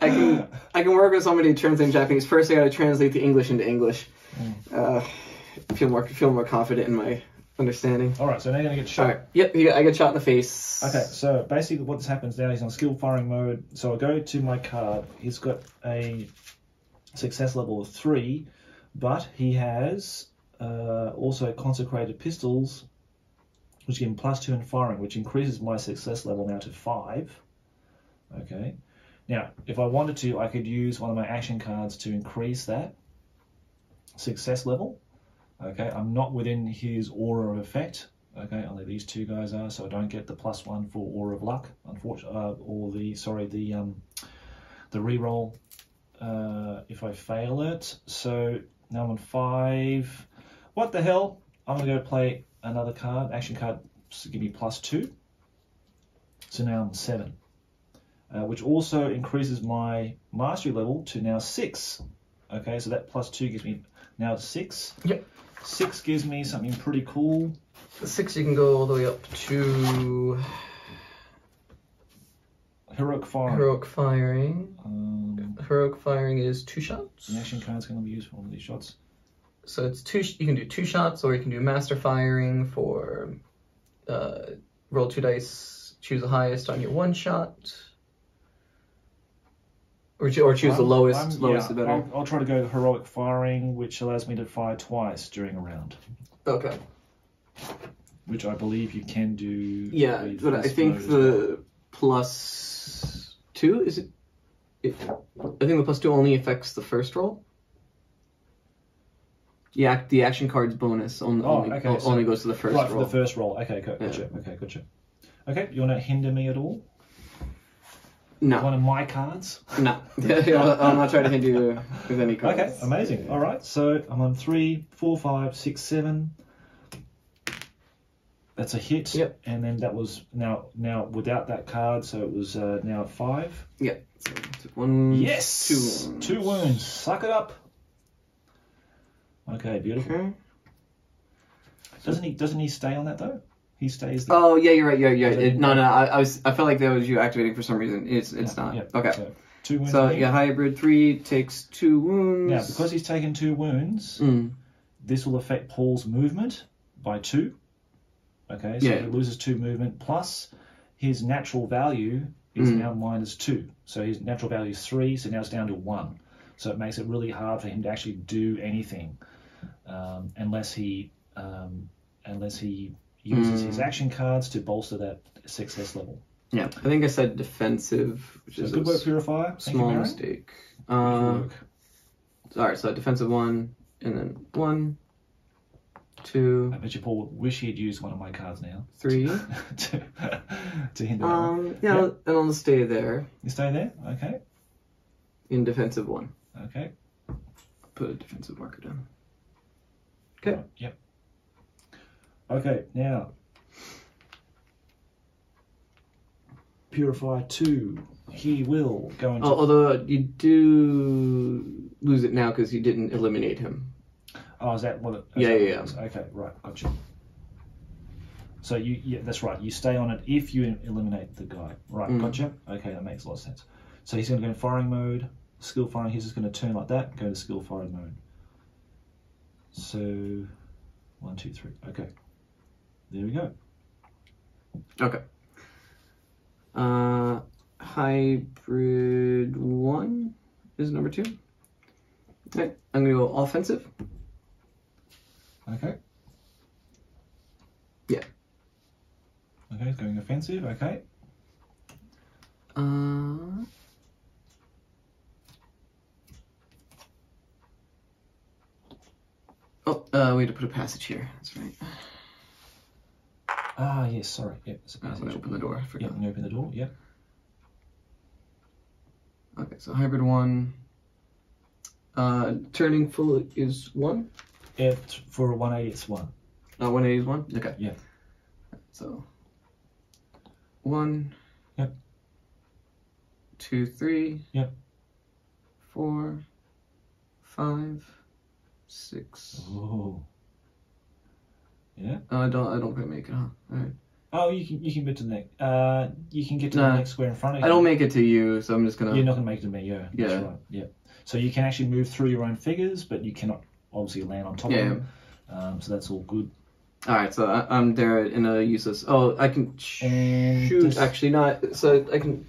I can I can work with somebody translating Japanese. First, I got to translate the English into English. Mm. Uh, feel more feel more confident in my understanding. All right, so now you're gonna get shot. All right. Yep, you, I get shot in the face. Okay, so basically what this happens now is on skill firing mode. So I go to my card. He's got a success level of three, but he has uh, also consecrated pistols, which give him plus two in firing, which increases my success level now to five. Okay. Now, if I wanted to, I could use one of my action cards to increase that success level. Okay, I'm not within his aura of effect. Okay, only these two guys are, so I don't get the plus one for aura of luck, unfortunately, uh, or the sorry, the um, the reroll uh, if I fail it. So now I'm on five. What the hell? I'm gonna go play another card, action card, to give me plus two. So now I'm on seven, uh, which also increases my mastery level to now six. Okay, so that plus two gives me now six. Yep. Six gives me something pretty cool. Six, you can go all the way up to heroic firing. Heroic firing. Um, heroic firing is two shots. The action card's going to be used for one of these shots. So it's two. You can do two shots, or you can do master firing for uh, roll two dice, choose the highest on your one shot, or, or choose I'm, the lowest. I'm, lowest yeah, the better. I'll, I'll try to go heroic firing, which allows me to fire twice during a round. Okay. Which I believe you can do. Yeah, but I think the plus two is it, it? I think the plus two only affects the first roll. Yeah, the action card's bonus only oh, okay, only, so, only goes to the first right, roll. Right, the first roll. Okay, good, gotcha. Yeah. Okay, gotcha. Okay, you want to hinder me at all? No. One of my cards? No. I'm not trying to hit you with any cards. Okay, amazing. All right, so I'm on three, four, five, six, seven. That's a hit. Yep. And then that was now now without that card, so it was uh, now five. Yep. So one. Yes. Two wounds. Two wounds. Suck it up. Okay, beautiful. Okay. Doesn't he? Doesn't he stay on that though? He stays there. Oh yeah, you're right. Yeah, yeah. It, no, no. I, I was. I felt like that was you activating for some reason. It's. It's yeah, not. Yeah. Okay. So, two wounds. So yeah, hybrid three takes two wounds. Now, because he's taken two wounds, mm. this will affect Paul's movement by two. Okay. So yeah. he loses two movement plus his natural value is mm. now minus two. So his natural value is three. So now it's down to one. So it makes it really hard for him to actually do anything, um, unless he, um, unless he. uses mm. his action cards to bolster that success level. Yeah, I think I said defensive, which so is good work, Purifier. Small mistake. Uh, all right, so defensive one, and then one, two. I bet you Paul would wish he'd used one of my cards now. Three. to, to hinder. Um, yeah, yep. And I'll stay there. You stay there, okay. In defensive one. Okay. Put a defensive marker down. Okay. Right, yep. Okay, now. Purify two. He will go into... Oh, although you do lose it now because you didn't eliminate him. Oh, is that what it... Yeah, yeah, yeah. Okay, right, gotcha. So, you, yeah, that's right. You stay on it if you eliminate the guy. Right, mm. gotcha. Okay, that makes a lot of sense. So he's going to go in firing mode. Skill firing, he's just going to turn like that, go to skill firing mode. So, one, two, three. Okay. There we go. Okay. Uh, hybrid one is number two. Okay, I'm gonna go offensive. Okay. Yeah. Okay, it's going offensive. Okay. Uh. Oh, uh, we had to put a passage here. That's right. Ah, yes, sorry. Yep, it's a passage. Uh, open the door. I forgot. Yep, when you open the door, yep. Okay, so hybrid one. Uh, turning full is one? If for one eighty, it's one. Uh, one eighty is one? Okay. Yeah. So, one. Yep. Two, three. Yep. Four. Five. Six. Oh. Yeah. Oh, I don't. I don't quite make it. Huh? All right. Oh, you can. You can get to the next. Uh, you can get to nah, the next square in front of you. I don't make it to you, so I'm just gonna. You're not gonna make it to me. Yeah. Yeah. That's right. Yeah. So you can actually move through your own figures, but you cannot obviously land on top yeah. of them. Um. So that's all good. All right. So I, I'm there in a useless. Oh, I can shoot. Actually, not. So I can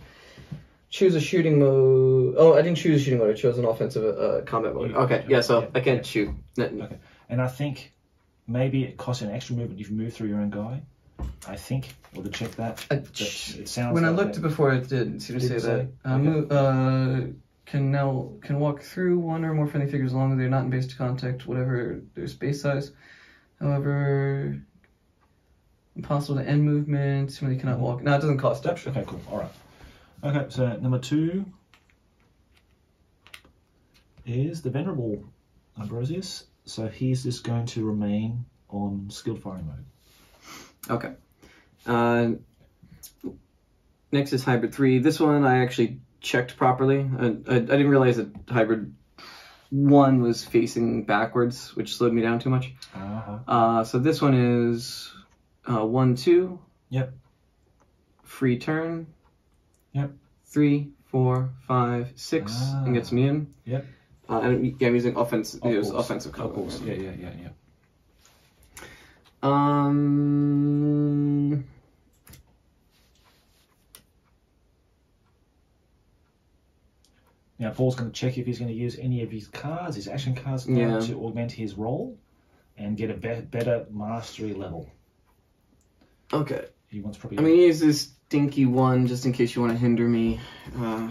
choose a shooting mode. Oh, I didn't choose a shooting mode. I chose an offensive uh, combat mode. Okay. Yeah. So yeah. I can't yeah. shoot. Okay. And I think. Maybe it costs an extra movement if you move through your own guy. I think. We'll check that. Uh, it sounds when like I looked that. before, it didn't seem to say that. Uh, okay. move, uh, can now can walk through one or more friendly figures as long as they're not in base contact, whatever their space size. However, impossible to end movement. Somebody cannot walk. No, it doesn't cost extra. Okay, cool. All right. Okay, so number two is the Venerable Ambrosius. So he's just going to remain on skilled firing mode. Okay. Uh, next is hybrid three. This one I actually checked properly. I, I, I didn't realize that hybrid one was facing backwards, which slowed me down too much. Uh-huh. Uh, so this one is uh, one, two. Yep. Free turn. Yep. Three, four, five, six, ah. and gets me in. Yep. Uh, and yeah, I'm using offense, of it was offensive combat. Of course, yeah, yeah, yeah, yeah. Um, now, Paul's going to check if he's going to use any of his cards, his action cards, yeah. to augment his role and get a be better mastery level. Okay. He wants probably. I mean, use this stinky one just in case you want to hinder me. Uh,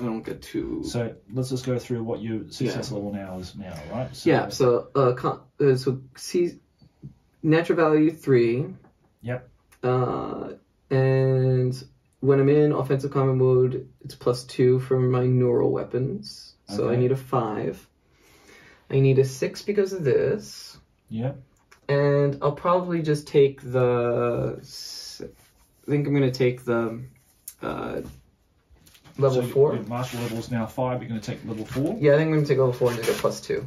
I don't get too. So let's just go through what your success yeah. level now is now, right? So, yeah. So uh, con uh so C natural value three. Yep. Uh, and when I'm in offensive combat mode, it's plus two from my neural weapons. Okay. So I need a five. I need a six because of this. Yep. And I'll probably just take the. I think I'm gonna take the. Uh, Level so four. Your master level is now five. You're going to take level four. Yeah, I think I'm going to take level four and do a plus two.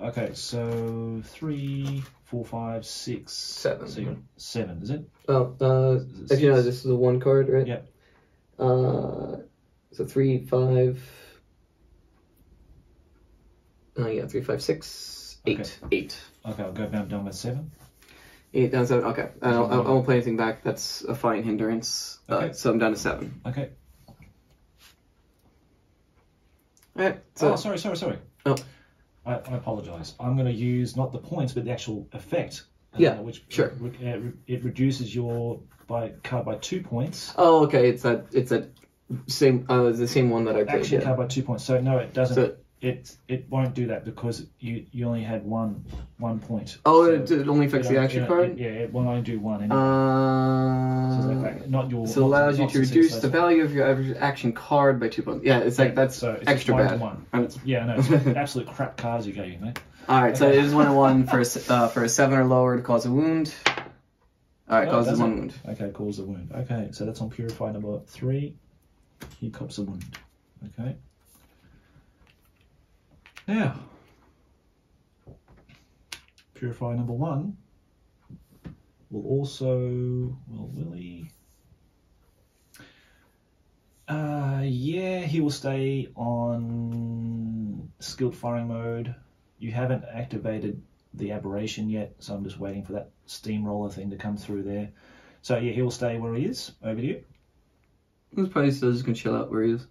Okay, so three, four, five, six, seven. So you're seven, is it? Oh, uh, is it as you know, this is a one card, right? Yep. Uh, so three, five. Uh, yeah, three, five, six, eight, okay. eight. Okay, I'll go down with seven. Eight down seven. Okay, I, don't, I won't play anything back. That's a fine hindrance. Okay. Uh, so I'm down to seven. Okay. All right. So. Oh, sorry, sorry, sorry. Oh, I, I apologize. I'm going to use not the points, but the actual effect. Uh, yeah, which sure. It, uh, it reduces your by card by two points. Oh, okay. It's that. It's that same. Uh, the same one that I played. Action yeah. card by two points. So no, it doesn't. So, it it won't do that because you you only had one one point. Oh, so it, it only affects the action card. It, yeah, it will only do one. Anyway. Uh, so like, not your. So allows you to reduce the value of your average action card by two points. Yeah, it's like yeah, that's so it's extra bad. One. It's, yeah, no, it's absolute crap cards you gave me. All right, so it is one and one for a, uh, for a seven or lower to cause a wound. All right, oh, causes one wound. Okay, cause a wound. Okay, so that's on Purifier number three. He cops a wound. Okay. Now, Purifier number one will also. Well, will he? Uh, yeah, he will stay on skilled firing mode. You haven't activated the aberration yet, so I'm just waiting for that steamroller thing to come through there. So yeah, he'll stay where he is. Over to you. This probably still just gonna chill out where he is.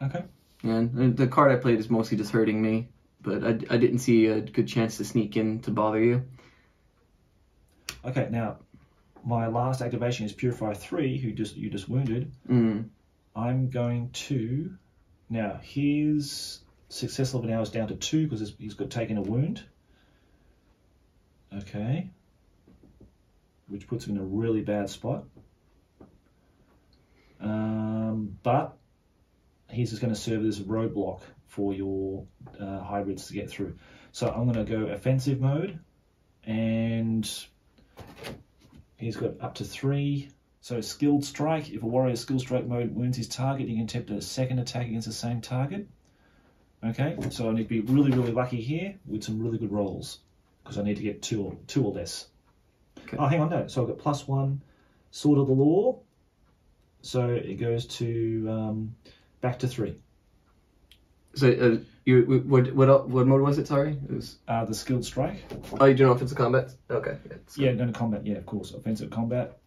Okay. And the card I played is mostly just hurting me, but I, I didn't see a good chance to sneak in to bother you. Okay, now my last activation is Purifier three, who just you just wounded. Mm. I'm going to now he's. Success level now is down to two because he's got taken a wound. Okay. Which puts him in a really bad spot. Um, but he's just going to serve as a roadblock for your uh, hybrids to get through. So I'm going to go offensive mode. And he's got up to three. So skilled strike. If a warrior's skill strike mode wounds his target, he can attempt a second attack against the same target. Okay, so I need to be really, really lucky here with some really good rolls because I need to get two or, two or less. Okay. Oh, hang on, no. So I've got plus one, Sword of the Law. So it goes to um, back to three. So uh, you what what what mode was it? Sorry, it was uh, the skilled strike. Oh, you doing offensive combat? Okay. Yeah, no combat. Yeah, of course, offensive combat.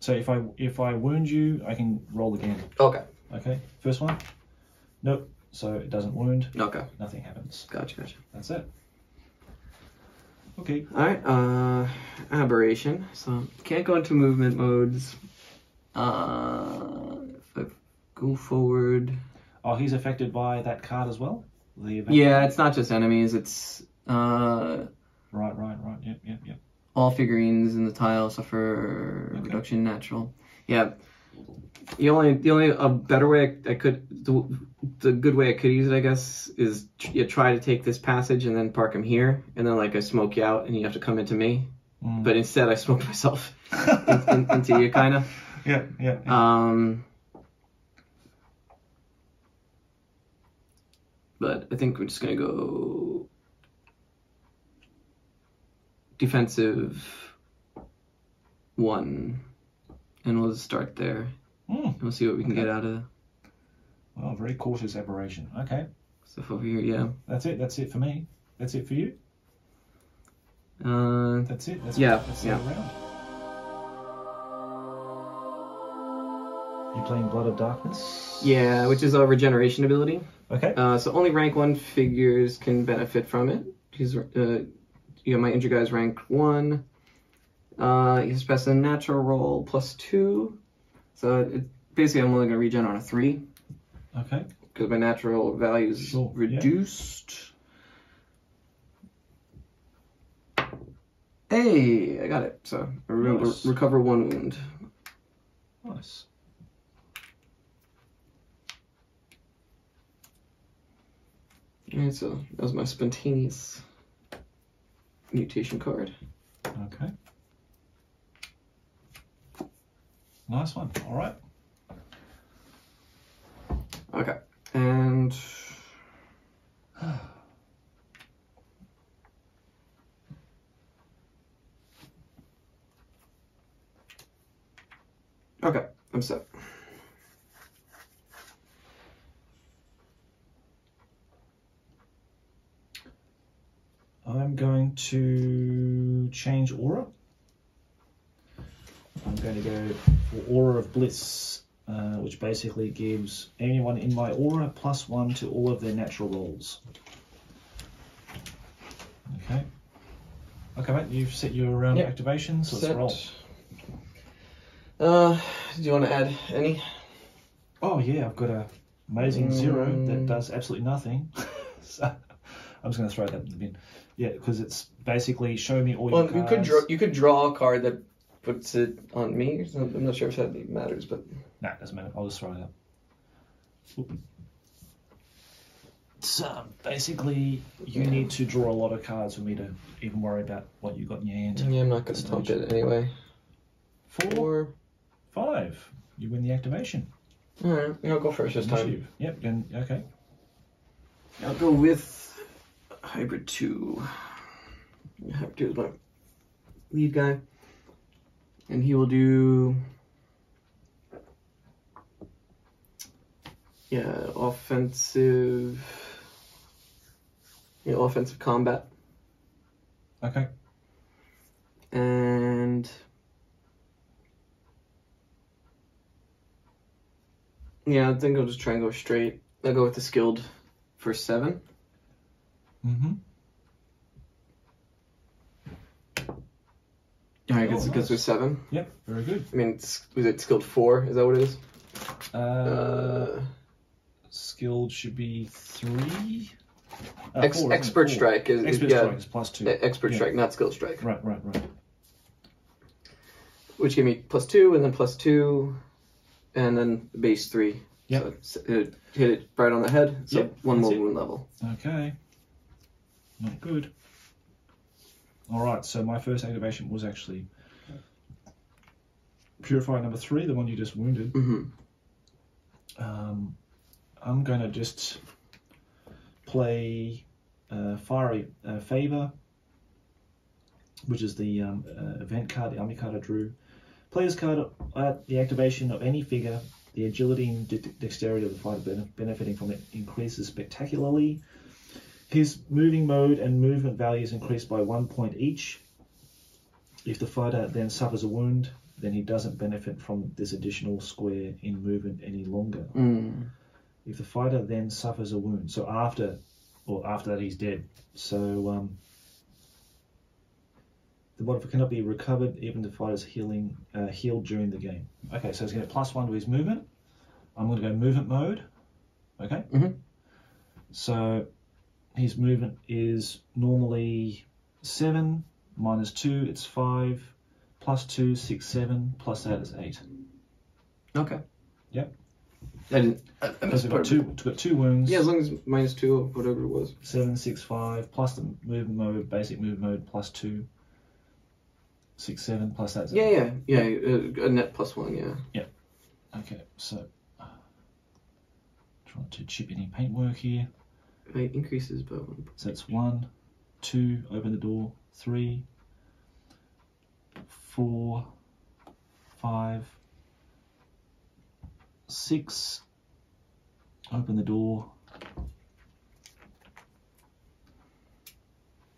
So if I if I wound you, I can roll again. Okay. Okay. First one. Nope. So it doesn't wound. Okay. Nothing happens. Gotcha, gotcha. That's it. Okay. Alright, uh, aberration. So can't go into movement modes. Uh, if I go forward. Oh, he's affected by that card as well? The yeah, it's not just enemies, it's uh Right, right, right, yep, yep, yep. All figurines in the tile suffer okay. reduction natural. Yeah. The only, the only a better way I could, the, the good way I could use it, I guess, is you try to take this passage and then park him here, and then like I smoke you out, and you have to come into me. Mm. But instead, I smoked myself in, in, into you, kind of. Yeah, yeah, yeah. Um. But I think we're just gonna go defensive one, and we'll just start there. Mm. We'll see what we can okay. get out of. Well, very cautious aberration. Okay. Stuff over here, yeah. That's it. That's it for me. That's it for you. Uh. That's it. That's yeah. It. That's yeah. The round. You're playing Blood of Darkness. Yeah, which is our regeneration ability. Okay. Uh, so only rank one figures can benefit from it. He's, uh, you know, my injured guy's rank one. Uh, he's best in natural roll plus two. So it, basically, I'm only going to regen on a three. Okay. Because my natural value is sure, reduced. Yeah. Hey, I got it. So I remember, nice. Recover one wound. Nice. And so that was my spontaneous mutation card. Okay. Nice one. All right. Okay. And okay, I'm set. I'm going to change aura. I'm going to go for Aura of Bliss, uh, which basically gives anyone in my aura plus one to all of their natural rolls. Okay. Okay, mate, you've set your um, yep. activation, so set. Let's roll. Uh, do you want to add any? Oh, yeah, I've got an amazing mm. zero that does absolutely nothing. So I'm just going to throw that in the bin. Yeah, because it's basically show me all well, your you cards. Could draw, you could draw a card that puts it on me. I'm not sure if that matters, but... Nah, it doesn't matter. I'll just throw it up. Oop. So basically, you yeah. need to draw a lot of cards for me to even worry about what you got in your hand. Yeah, I'm not going to touch it anyway. Four, Four, five. You win the activation. All right, yeah, I'll go first this time. Yep. Then okay. I'll go with Hybrid two. Hybrid two is my lead guy, and he will do. Yeah, offensive. You know, offensive combat. Okay. And yeah, I think I'll just try and go straight. I'll go with the skilled for seven. Mm-hmm. All right, oh, it's nice. Because with seven. Yep, very good. I mean, was it skilled four? Is that what it is? Uh. uh Skilled should be three. Uh, Ex four, expert it? strike is, expert is, yeah, strike is plus two. Expert yeah. strike, not skilled strike. Right, right, right. Which gave me plus two, and then plus two, and then base three. Yep. So it hit it right on the head. So yep. one more wound level. Okay. Not good. All right. So my first activation was actually Purifier number three, the one you just wounded. Mm-hmm. Um. I'm going to just play uh, Fiery uh, Favor, which is the um, uh, event card, the army card I drew. Player's card at the activation of any figure, the agility and de dexterity of the fighter benefiting from it increases spectacularly. His moving mode and movement value is increased by one point each. If the fighter then suffers a wound, then he doesn't benefit from this additional square in movement any longer. Mm. If the fighter then suffers a wound, so after, or after that he's dead, so um, the modifier cannot be recovered even if the fighter's healing uh, healed during the game. Okay, so he's going to plus one to his movement. I'm going to go movement mode. Okay. Mm-hmm. So his movement is normally seven minus two, it's five, plus two, six, seven, plus that is eight. Okay. Yep. I didn't. Because we've got two, got two wounds. Yeah, as long as minus two or whatever it was. Seven, six, five, plus the move mode, basic move mode, plus two. Six, seven, plus that. Yeah, yeah, yeah, yeah. A net plus one, yeah. Yeah. Okay, so. Uh, trying to chip any paintwork here. It increases by one. So it's one, two, open the door, three, four, five. Six, open the door,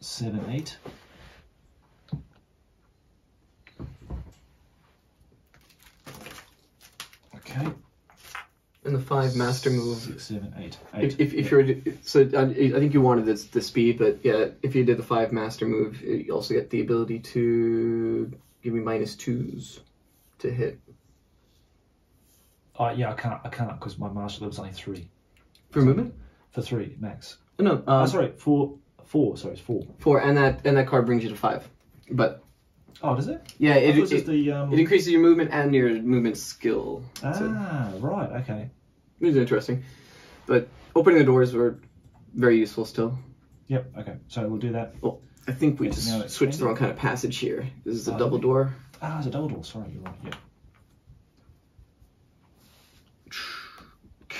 seven, eight, okay, and the five master move, six, seven, eight, eight. If, if, if yeah. you're, so I, I think you wanted this, the speed, but yeah, if you did the five master move, you also get the ability to give me minus twos to hit. Uh, yeah, I can't. I can't because my martial level's only three. For so, movement? For three max. Oh, no, um, oh, sorry, four. Four. Sorry, it's four. Four, and that and that card brings you to five. But oh, does it? Yeah, it it, it, the, um... it increases your movement and your movement skill. Ah, right. Okay. It was interesting, but opening the doors were very useful still. Yep. Okay. So we'll do that. Well, I think we yes, just switched the wrong kind of passage here. This is a oh, double okay. door. Ah, it's a double door. Sorry, you're right. Yeah.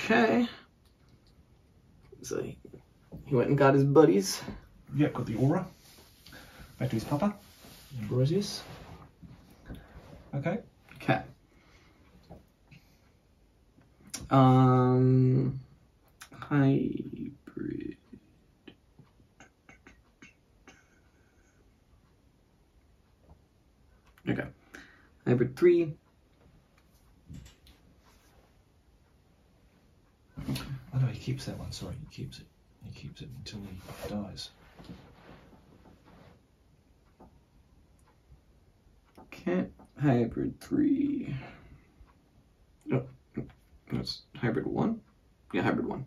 Okay. So he went and got his buddies. Yeah, got the aura. Back to his papa, Ambrosius. Okay. Okay. Um, Hybrid. Okay. Hybrid three. Oh no, he keeps that one, sorry, he keeps it. He keeps it until he dies. Okay, hybrid three. Oh, that's hybrid one? Yeah, hybrid one.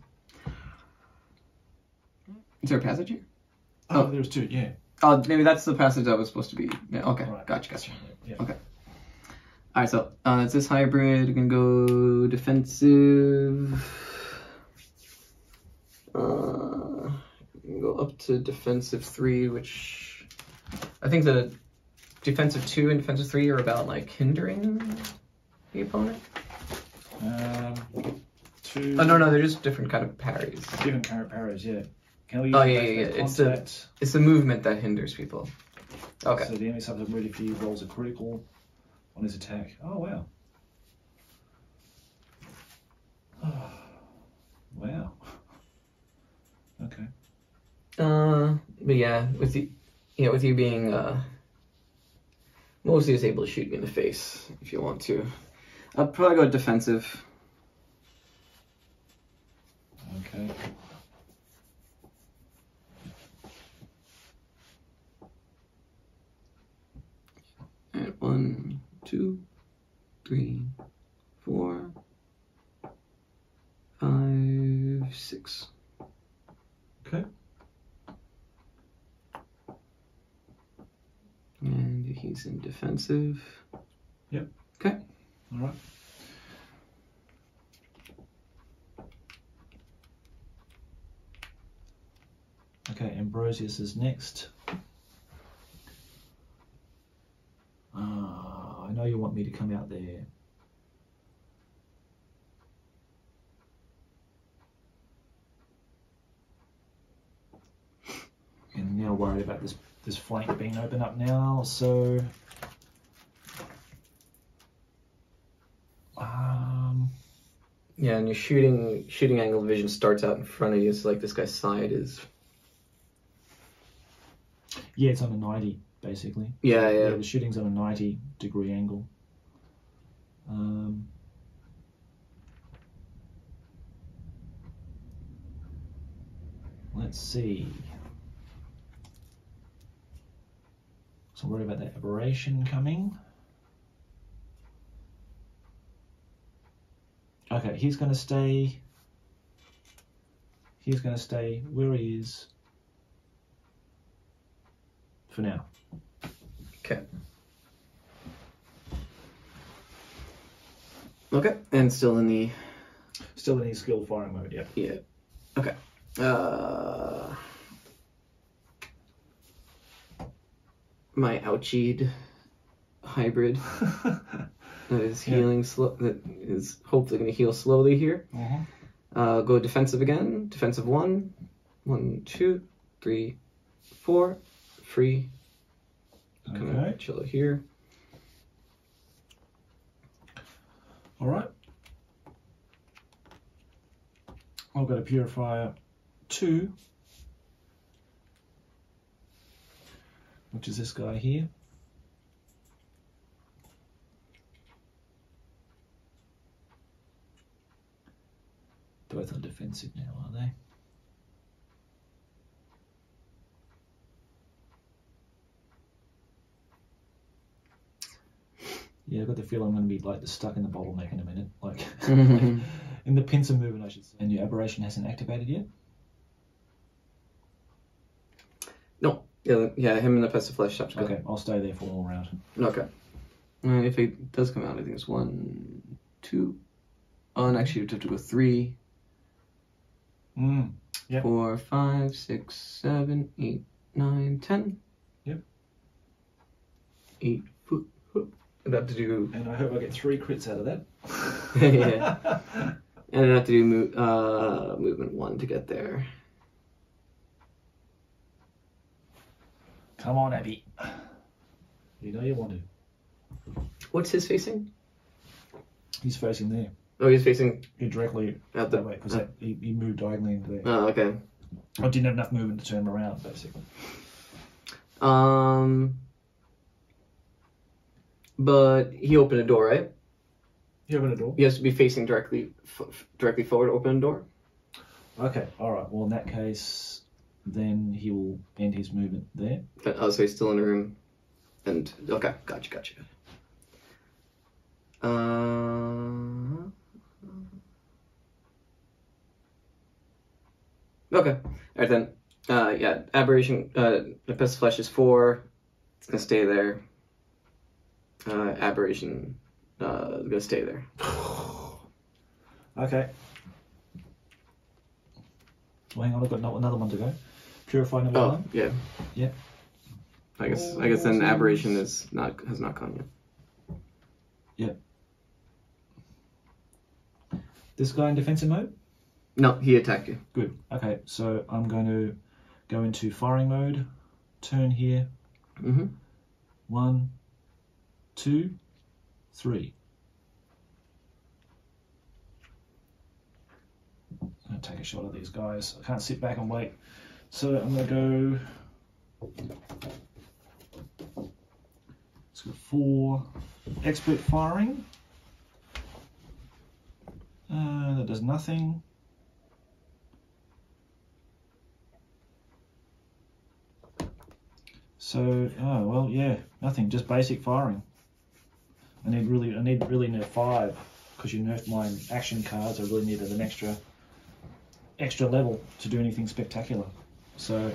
Is there a passage here? Oh, oh. There's two, yeah. Oh, maybe that's the passage that was supposed to be. Yeah, okay, right. gotcha, gotcha. Yeah. Okay. Alright, so uh, it's this hybrid. We can go defensive. Uh, we can go up to defensive three, which I think the defensive two and defensive three are about like hindering the opponent. Um, two. Oh no, no, they're just different kind of parries. Different kind of parries, yeah. Can we? Oh yeah, yeah, yeah. It's a it's a movement that hinders people. Okay. So the enemy subject moved if he rolls a critical on his attack. Oh wow. Oh, wow. Okay. Uh, but yeah, with the, you know, with you being uh, mostly just able to shoot me in the face if you want to, I'd probably go defensive. Okay. And one, two, three, four, five, six. Okay. And he's in defensive. Yep. Okay. All right. Okay, Ambrosius is next. Ah, uh, I know you want me to come out there. And now worried about this this flank being open up now, so um yeah, and your shooting shooting angle vision starts out in front of you, so like this guy's side is yeah, it's on a ninety. Basically, yeah, yeah, yeah. The shooting's on a ninety degree angle. Um, let's see. So I'm worried about that aberration coming. Okay, he's going to stay. He's going to stay where he is for now. Okay. Okay, and still in the... Still in the skill firing mode, yeah. Yeah. Okay. Uh, my ouchied hybrid that is healing yeah. slow. That is hopefully going to heal slowly here. Uh-huh. Uh, go defensive again. Defensive one. One, two, three, four. Free. Come okay. Chill here. All right. I've got a purifier two, which is this guy here. They're both on defensive now, aren't they? Yeah, I've got the feeling I'm going to be like stuck in the bottleneck in a minute, like in the pincer movement, I should say. And your aberration hasn't activated yet? No. Yeah, yeah, him and the Pest of Flesh. Okay, go. I'll stay there for all round. Okay. Uh, if he does come out, I think it's one, two. Oh, and actually, you'd have to go three. Mm. Yep. Four, five, six, seven, eight, nine, ten. Yep. Eight foot. I'd have to do, and I hope I get three crits out of that. Yeah, and I'd have to do move, uh, movement one to get there. Come on, Abby. You know you want to. What's his facing? He's facing there. Oh, he's facing. He directly at the way because uh, he, he moved diagonally into there. Oh, okay. I didn't have enough movement to turn him around, basically. Um. But he opened a door, right? He opened a door. He has to be facing directly, f directly forward to open a door. Okay, all right. Well, in that case, then he will end his movement there. Oh, so he's still in the room. And okay, gotcha, gotcha. Uh, okay. Alright then. Uh, yeah, Aberration, uh, the Pest of Flesh is four. It's gonna stay there. Uh, Aberration, uh, is gonna stay there. Okay. Well, hang on, I've got another one to go. Purify number oh, one. Oh, yeah. Yeah. I guess, oh, I guess then Aberration is not, has not gone yet. Yeah. This guy in defensive mode? No, he attacked you. Good. Okay, so I'm going to go into firing mode. Turn here. Mm-hmm. One, two, three. I'm going to take a shot at these guys. I can't sit back and wait. So I'm going to go... Let's go for expert firing. Uh, that does nothing. So, oh, well, yeah, nothing, just basic firing. I need really, I need really nerf five, because you nerfed my action cards. I really needed an extra, extra level to do anything spectacular. So,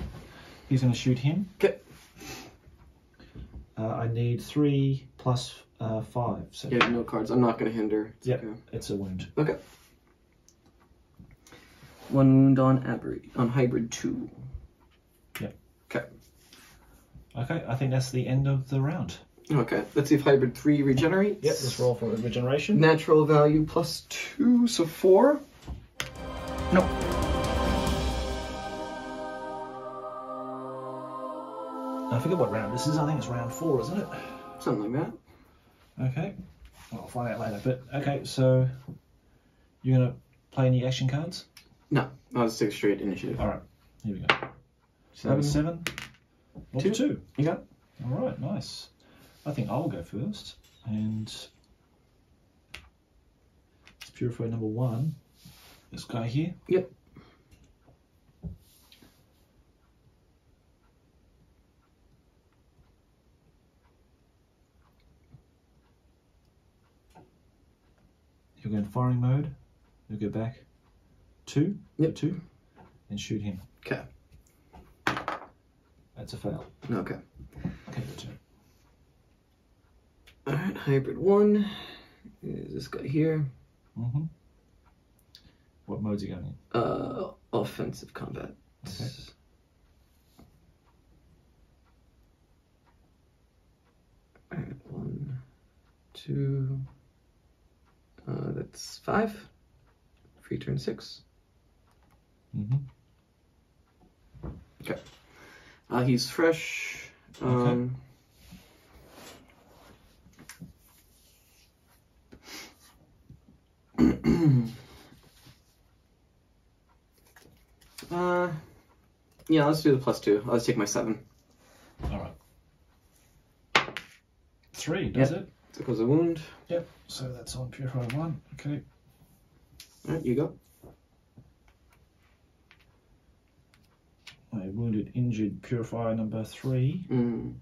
he's going to shoot him. Okay. Uh, I need three plus uh, five. So. Yeah, no cards. I'm not going to hinder. Yeah, okay. It's a wound. Okay. One wound on Aberration, on Hybrid two. Yeah. Okay. Okay, I think that's the end of the round. Okay, let's see if Hybrid three regenerates. Yep, let's roll for regeneration. Natural value plus two, so four. No. I forget what round this is. I think it's round four, isn't it? Something like that. Okay, well, I'll find out later. But okay, so you're gonna play any action cards? No, I'll just take straight initiative. All right, here we go. Seven, seven. Two. two. You got it. All right, nice. I think I'll go first. And it's Purifier number one. This guy here. Yep. You'll go in firing mode. You'll go back two. Yep. Two. And shoot him. Okay. That's a fail. Okay. Okay, your turn. Alright, Hybrid one is this guy here. Mm-hmm. What mode's he going in? Uh, offensive combat. Okay. Alright, one, two, uh, that's five. Free turn six. Mm-hmm. Okay. Uh, he's fresh. Um, okay. uh, yeah, let's do the plus two. I'll just take my seven. All right. Three, does yep. it? It goes a wound. Yep. So that's on Purify one. Okay. All right, you go. A wounded, injured Purifier number three. Mm.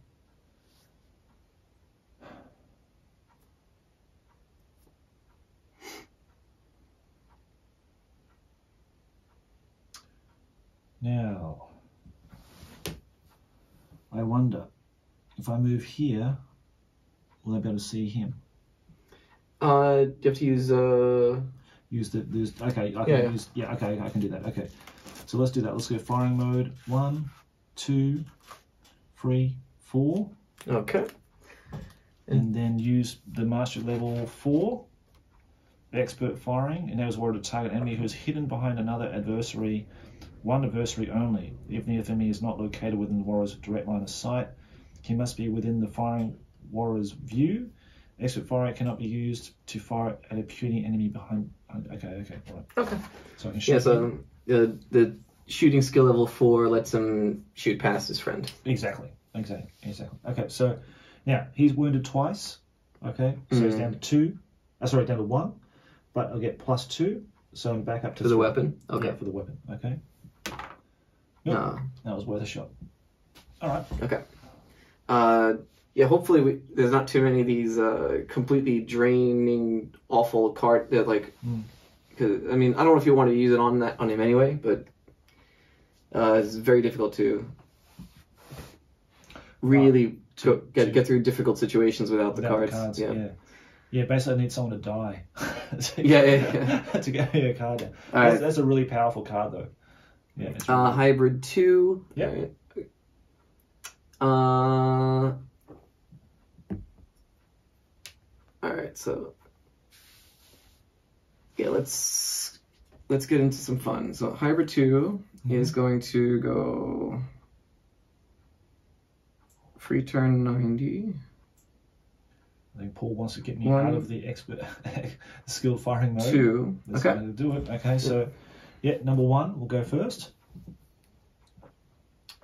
Now, I wonder if I move here, will I be able to see him? Uh, do you have to use uh. Use the there's okay. I can yeah, use yeah. yeah. Okay, I can do that. Okay. So let's do that. Let's go firing mode. One, two, three, four. Okay. And then use the master level four, expert firing, and that was ordered to target enemy who is hidden behind another adversary, one adversary only. Even if the enemy is not located within the warrior's direct line of sight, he must be within the firing warrior's view. Expert firing cannot be used to fire at a puny enemy behind. Okay, okay, right. Okay. So I can shoot. Yeah, so the the shooting skill level four lets him shoot past his friend. Exactly, exactly, exactly. Okay, so now he's wounded twice. Okay, so mm. he's down to two. Uh, sorry, down to one. But I'll get plus two, so I'm back up to for the three. Weapon. Okay, yeah, for the weapon. Okay. Nope. No, that was worth a shot. All right. Okay. Uh, yeah, hopefully we, there's not too many of these uh, completely draining, awful card that like. Mm. Cause, I mean, I don't know if you want to use it on that on him anyway, but uh, it's very difficult to really um, to, to, get to, get through difficult situations without, without the cards. The cards yeah. yeah, yeah. Basically, I need someone to die. to yeah, get, yeah, yeah. to get me a card. That's, right. that's a really powerful card, though. Yeah. Really uh, cool. Hybrid two. Yeah. Right. Uh. All right, so yeah, let's let's get into some fun. So Hybrid two mm-hmm. is going to go free turn ninety. I think Paul wants to get me One, out of the expert skill firing mode. Two, That's okay, going to do it. Okay, so yeah, number one will go first.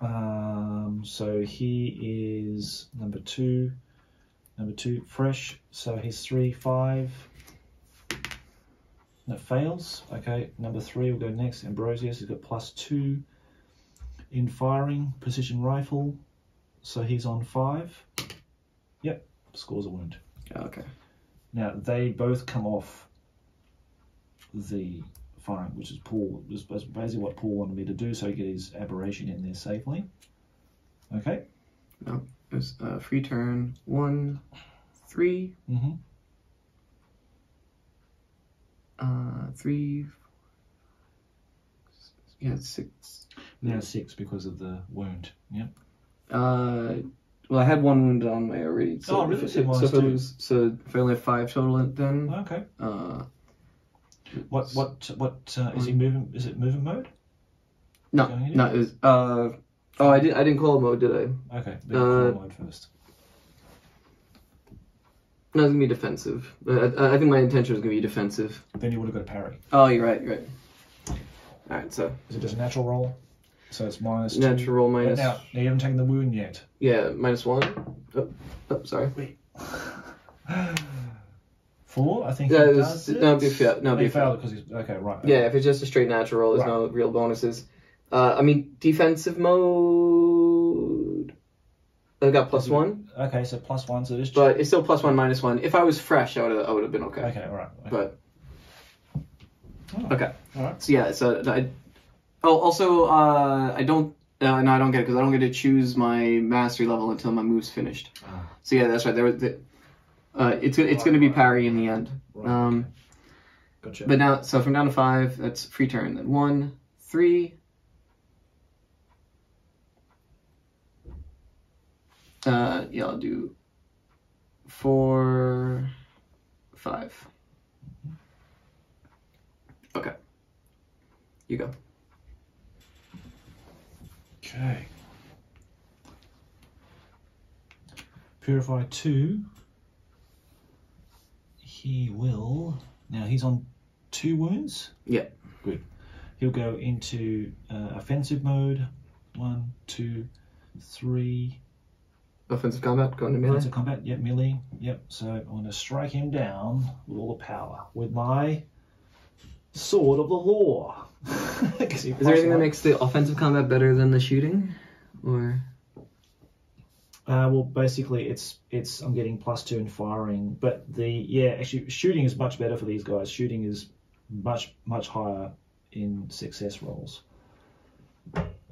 Um, so he is number two. Number two, fresh, so he's three, five, that fails. Okay, number three will go next, Ambrosius, he's got plus two in firing, precision rifle, so he's on five. Yep, scores a wound. Okay. Now, they both come off the firing, which is Paul, was basically what Paul wanted me to do, so he get his aberration in there safely. Okay. No. It was uh, free turn one, three, mm-hmm. uh, three, six, yeah, six. Now six because of the wound, yep. Uh, well, I had one wound on me already. So oh, really? If it, so, so, so if I only have five total then. Okay. Uh, what, what, what, uh, is he moving, is it moving mode? No, no, it was, uh... Oh, I didn't. I didn't call mode, did I? Okay. Then uh, call mode first. No, it's gonna be defensive. I, I think my intention was gonna be defensive. Then you would have got a parry. Oh, you're right. You're right. All right. So. Is it just natural roll? So it's minus. Natural two. roll minus. Now, now you haven't taken the wound yet. Yeah, minus one. Oh, oh sorry. Wait. Four, I think. No, it was, does no, it. Be fair. No, no, be fair. Because he's okay, right. Okay. Yeah, if it's just a straight natural roll, there's right. no real bonuses. Uh, I mean, defensive mode. I got plus one. Okay, so plus one. So this. But it's still plus one, minus one. If I was fresh, I would have, I would have been okay. Okay, all right. Okay. But. Oh, okay. All right. So yeah. So I. Oh, also, uh, I don't. Uh, no, I don't get it because I don't get to choose my mastery level until my move's finished. Ah. So yeah, that's right. There was. The, uh, it's it's right, going to be right. parry in the end. Right, um. Okay. Gotcha. But now, so from down to five, that's free turn. Then one, three. Uh, yeah, I'll do four, five. Okay. You go. Okay. Purify two. He will... Now, he's on two wounds? Yeah. Good. He'll go into uh, offensive mode. One, two, three... Offensive combat, going to melee. Offensive combat, yep, melee, yep. So I'm going to strike him down with all the power with my sword of the law. Is there anything that makes the offensive combat better than the shooting, or? Uh, well, basically, it's it's I'm getting plus two in firing, but the yeah, actually, shooting is much better for these guys. Shooting is much much higher in success rolls.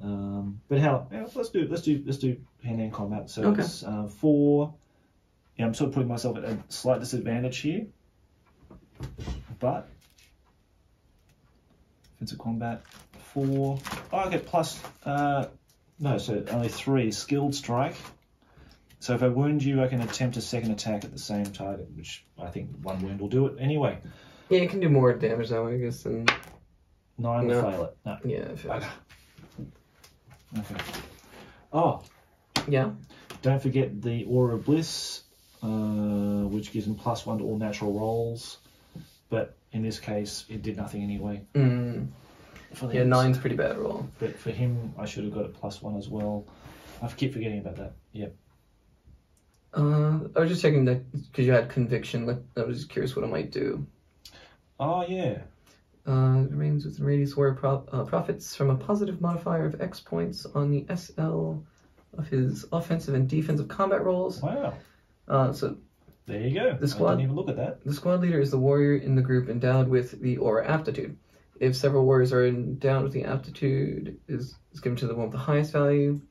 Um, but how? Yeah, let's do let's do let's do hand-to-hand combat. So okay. it's uh, four. Yeah, I'm sort of putting myself at a slight disadvantage here, but offensive combat four. Oh, I get plus. Uh, no, so only three skilled strike. So if I wound you, I can attempt a second attack at the same target, which I think one wound will do it anyway. Yeah, you can do more damage that way, I guess. Than... Nine no. will fail it. No. Yeah. It fails. Okay. Okay. Oh. Yeah. Don't forget the Aura of Bliss, uh, which gives him plus one to all natural rolls. But in this case, it did nothing anyway. Mm. For yeah, nine's pretty bad roll. But for him, I should have got a plus one as well. I keep forgetting about that. Yep. Uh, I was just checking that because you had conviction. Like, I was just curious what it might do. Oh, yeah. Uh, remains within radius where pro uh, profits from a positive modifier of X points on the S L of his offensive and defensive combat rolls. Wow. Uh, so there you go. The squad, I didn't even look at that. The squad leader is the warrior in the group endowed with the aura aptitude. If several warriors are endowed with the aptitude, is, is given to the one with the highest value.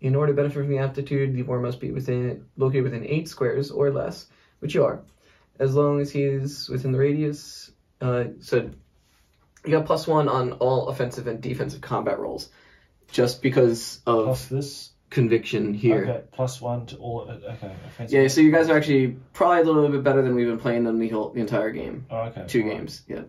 In order to benefit from the aptitude, the warrior must be within located within eight squares or less, which you are, as long as he is within the radius. Uh, so you got plus one on all offensive and defensive combat rolls, just because of plus this conviction here. Okay, plus one to all. Okay, offensive. Yeah, so you guys are actually probably a little bit better than we've been playing them the whole the entire game. Oh, okay. Two right. games, yeah.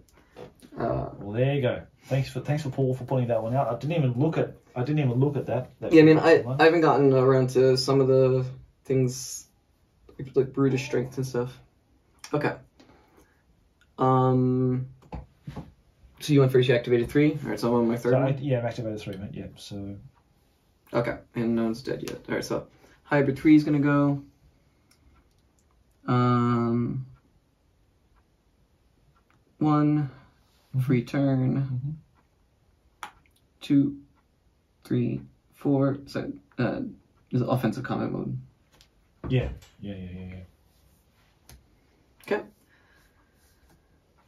Uh, well, there you go. Thanks for thanks for Paul for pointing that one out. I didn't even look at I didn't even look at that. that yeah, I mean I one. I haven't gotten around to some of the things like brutish strength and stuff. Okay. Um. So you went first. You activated three. All right. So I'm on my third. So I, yeah, I've activated three. Mate. Yeah. So. Okay. And no one's dead yet. All right. So hybrid three is gonna go. Um. One. Free turn. Mm-hmm. Two, three, four. So uh, is offensive combat mode. Yeah. Yeah. Yeah. Yeah. Yeah. Okay.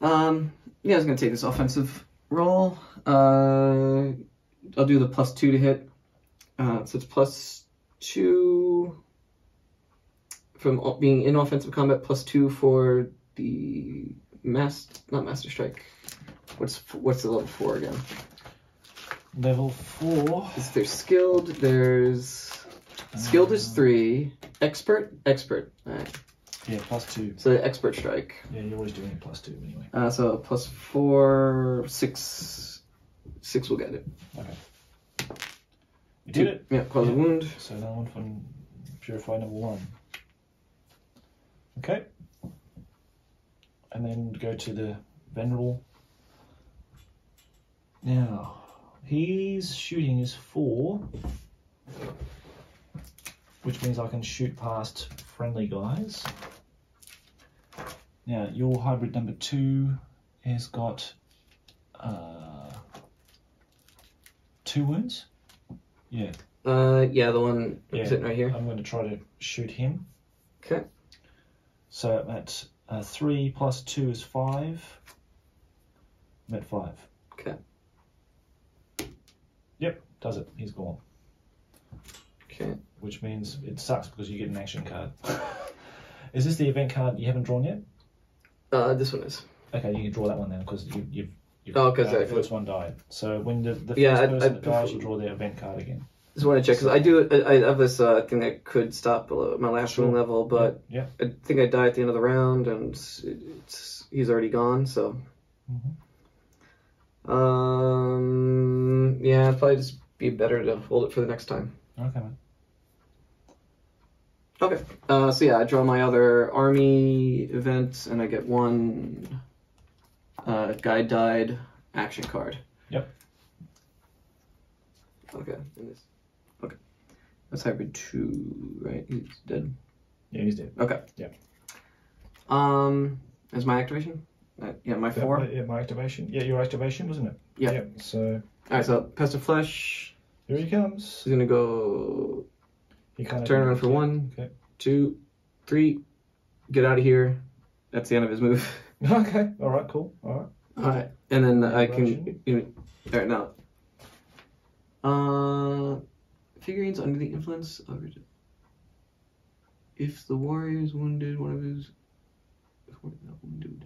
Um. Yeah, I was gonna take this offensive roll. Uh, I'll do the plus two to hit. Uh, so it's plus two from being in offensive combat. Plus two for the master, not master strike. What's what's the level four again? Level four. Is there's skilled. There's skilled is three. Expert. Expert. All right. Yeah, plus two. So expert strike. Yeah, you're always doing plus two anyway. Uh, so plus four, six, six will get it. Okay. You did it. Yeah, cause yeah. a wound. So that one from Purify number one. Okay. And then go to the Venerable. Now, he's shooting is four, which means I can shoot past friendly guys. Now, your hybrid number two has got uh, two wounds. Yeah. Uh, yeah, the one yeah. sitting right here. I'm going to try to shoot him. Okay. So that's uh, three plus two is five. I'm at five. Okay. Yep, does it. He's gone. Okay. Which means it sucks because you get an action card. Is this the event card you haven't drawn yet? Uh, this one is. Okay, you can draw that one then because you, you've, you've oh, because uh, the first one died. So when the, the yeah, first I, person I, that dies, you draw their event card again. Just want to check because I do. I, I have this uh, thing that could stop below my last sure. room level, but yeah. Yeah. I think I die at the end of the round, and it, it's he's already gone. So. Mm-hmm. Um. Yeah, it'd probably just be better to hold it for the next time. Okay, man. Okay, uh, so yeah, I draw my other army event, and I get one uh, guy died action card. Yep. Okay, and this. Okay, that's hybrid two, right? He's dead. Yeah, he's dead. Okay. Yeah. Um, is my activation? Uh, yeah, my four. Yeah, my activation. Yeah, your activation, wasn't it? Yeah. yeah so. All right, so Pest of Flesh. Here he comes. He's gonna go. You kind of turn around for one, okay. two, three, get out of here. That's the end of his move. Okay. All right. Cool. All right. All right. And then I can. You know, all right now. Uh, figurines under the influence of. If the warrior is wounded, one of his. If one is not wounded.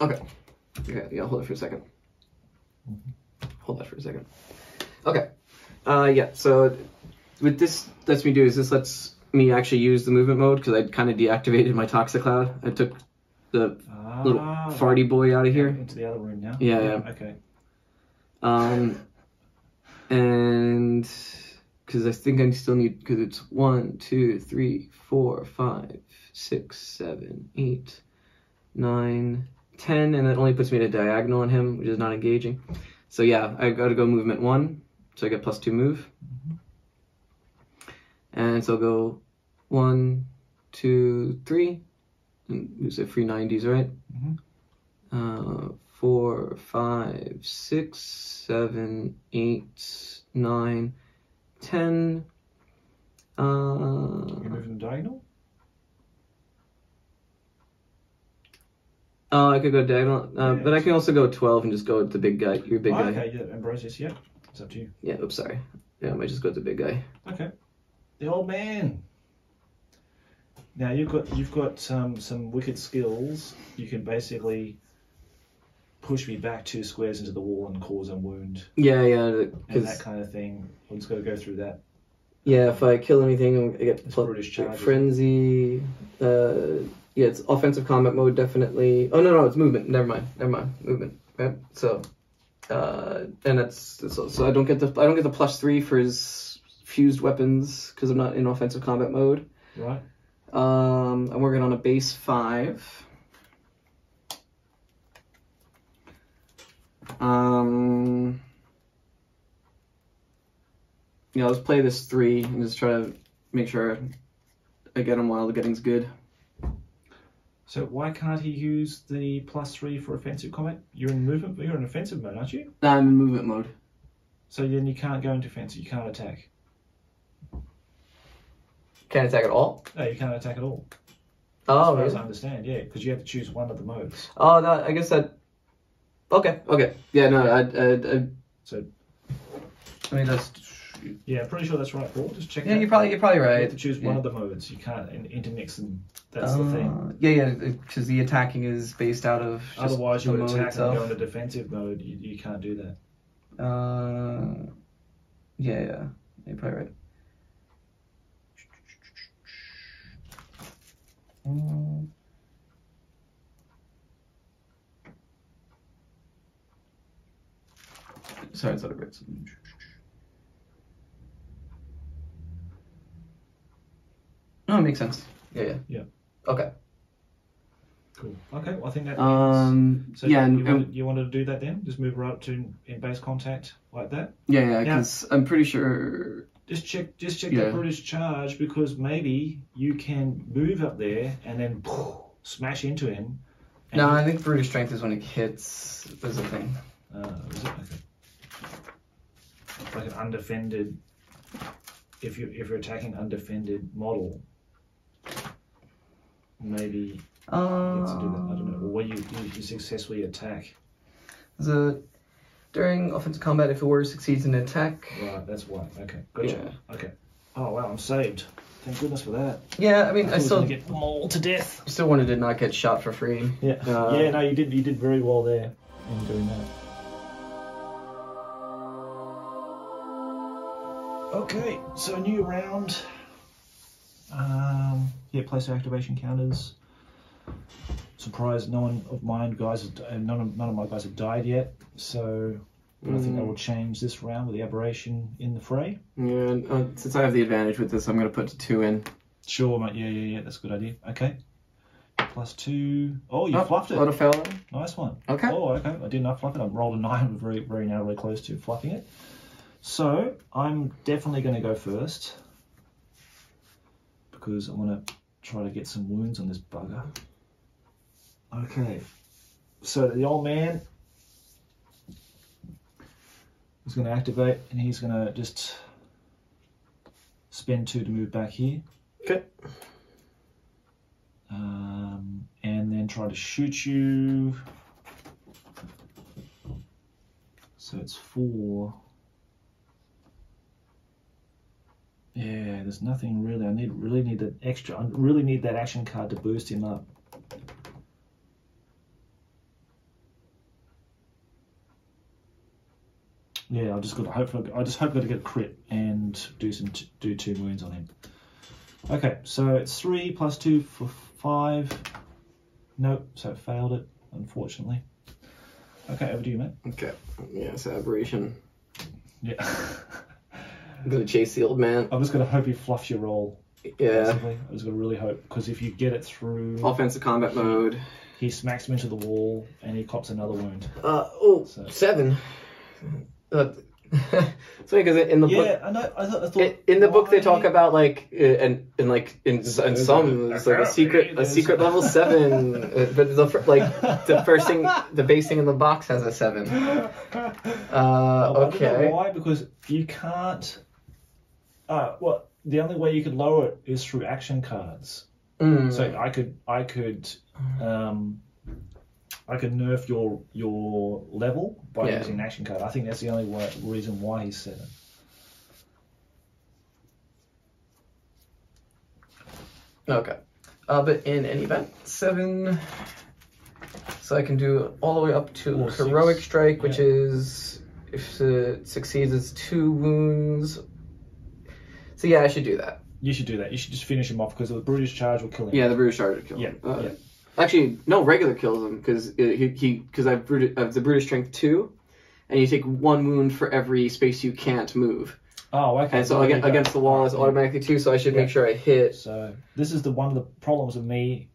Okay. Okay. Yeah. Hold it for a second. Mm-hmm. Hold that for a second. Okay. Uh, yeah, so with this lets me do is this lets me actually use the movement mode because I kind of deactivated my Toxic Cloud. I took the ah, little farty boy out of here. Into the other room now? Yeah, yeah. yeah. Okay. Um, and because I think I still need, because it's one, two, three, four, five, six, seven, eight, nine, ten, and that only puts me at a diagonal on him, which is not engaging. So yeah, I gotta go movement one, so I get plus two move. Mm-hmm. And so I'll go one, two, three, and you said three nineties, right? Mm-hmm. uh, four, four, five, six, seven, eight, nine, ten. Uh, Can you move them diagonal? Oh, I could go diagonal, uh, yeah, but I can also go twelve and just go with the big guy, your big oh, guy. Okay, yeah, Ambrosius, yeah. It's up to you. Yeah, oops, sorry. Yeah, I might just go with the big guy. Okay. The old man. Now you've got you've got um, some wicked skills. You can basically push me back two squares into the wall and cause a wound. Yeah, yeah. And that kind of thing. I'm just going to go through that. Yeah, if I kill anything, I get plus frenzy. Uh, yeah, it's offensive combat mode, definitely. Oh, no, no, it's movement. Never mind. Never mind. Movement. Right? So, uh, and that's, that's so, so I don't get the I don't get the plus three for his fused weapons because I'm not in offensive combat mode. Right. Um, I'm working on a base five. Um. Yeah, let's play this three and just try to make sure I get him while the getting's good. So why can't he use the plus three for offensive combat? You're in movement, you're in offensive mode, aren't you? No, I'm in movement mode. So then you can't go into offensive, you can't attack. Can't attack at all? No, you can't attack at all. Oh, as far really? as I understand, yeah, because you have to choose one of the modes. Oh, no, I guess that. Okay, okay, yeah, no, I, I, I. So, I mean that's. Yeah, I'm pretty sure that's right, Paul. Just check. Yeah, that. you're probably you're probably right. You have to choose yeah. one of the modes. You can't intermix them. That's uh, the thing. Yeah, yeah, because the attacking is based out of. Just Otherwise, you would attack itself. and go into defensive mode. You, you can't do that. Uh, yeah, yeah, you're probably right. Um, sorry, it's not a great solution. No, it makes sense. Yeah, yeah. Yeah. Okay. Cool. Okay, well, I think that means... Um, so yeah, you, you, wanted, you wanted to do that then? Just move right up to in base contact like that? Yeah, yeah, because I'm pretty sure... Just check just check yeah. the British charge, because maybe you can move up there and then poof, smash into him. No, I think British strength is when it hits. There's a thing. Uh, is it? Okay. Like an undefended... If you're, if you're attacking undefended model, maybe uh, you have to do that. I don't know. Or when you, you, you successfully attack. The, during offensive combat, if a warrior succeeds in an attack. Right, that's why. Okay, gotcha. Yeah. Okay. Oh, wow, I'm saved. Thank goodness for that. Yeah, I mean, I, I still... I was going to get mauled to death. I still wanted to not get shot for free. Yeah, uh, yeah no, you did, you did very well there in doing that. Okay, so a new round. Um, yeah, place of activation counters. Surprised no one of my guys, none of none of my guys have died yet. So mm. I think that will change this round with the aberration in the fray. Yeah, uh, since I have the advantage with this, I'm going to put two in. Sure, mate. Yeah, yeah, yeah. That's a good idea. Okay, plus two. Oh, you oh, fluffed it. Lot of fail. Nice one. Okay. Oh, okay. I didn't fluff it. I rolled a nine. Very, very narrowly close to fluffing it. So, I'm definitely going to go first, because I want to try to get some wounds on this bugger. Okay, so the old man is going to activate, and he's going to just spend two to move back here. Okay. Um, and then try to shoot you. So it's four... Yeah, there's nothing really. I need really need that extra. I really need that action card to boost him up. Yeah, I just got to hopefully. I just hope that I get a crit and do some do two wounds on him. Okay, so it's three plus two for five. Nope, so it failed it, unfortunately. Okay, over to you, mate. Okay, yeah, it's aberration. Yeah. I'm gonna chase the old man. I'm just gonna hope you fluff your roll. Yeah. Basically. I was gonna really hope, because if you get it through offensive combat mode, he smacks him into the wall and he cops another wound. Uh oh, so. seven. Uh, It's funny because in the yeah, book, and I, I thought, I thought, in, in the book they talk about like and and like in, in some it's like a secret a secret level seven, but the like the first thing the base thing in the box has a seven. Uh, okay. Why? Because you can't. Uh, well, the only way you could lower it is through action cards. Mm. So I could I could. Um, I can nerf your your level by yeah. using an action card. I think that's the only way, reason why he's seven. Okay, uh, but in any event, seven. So I can do all the way up to or heroic six. Strike, which yeah. is if it succeeds, it's two wounds. So yeah, I should do that. You should do that. You should just finish him off because the Brutus charge will kill him. Yeah, the Brutus charge will kill him. Yeah. Uh, yeah. Actually, no, regular kills him because he he because I've, I've the Brutus strength two, and you take one wound for every space you can't move. Oh, okay. And so again, against the wall is automatically two, so I should yeah. make sure I hit. So this is the one of the problems of me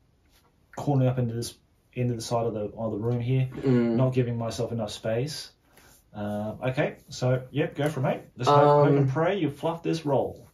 cornering up into this into the side of the of the room here, mm. not giving myself enough space. Uh, okay, so yep, go for it, mate. Let's um, hope and pray you fluff this roll.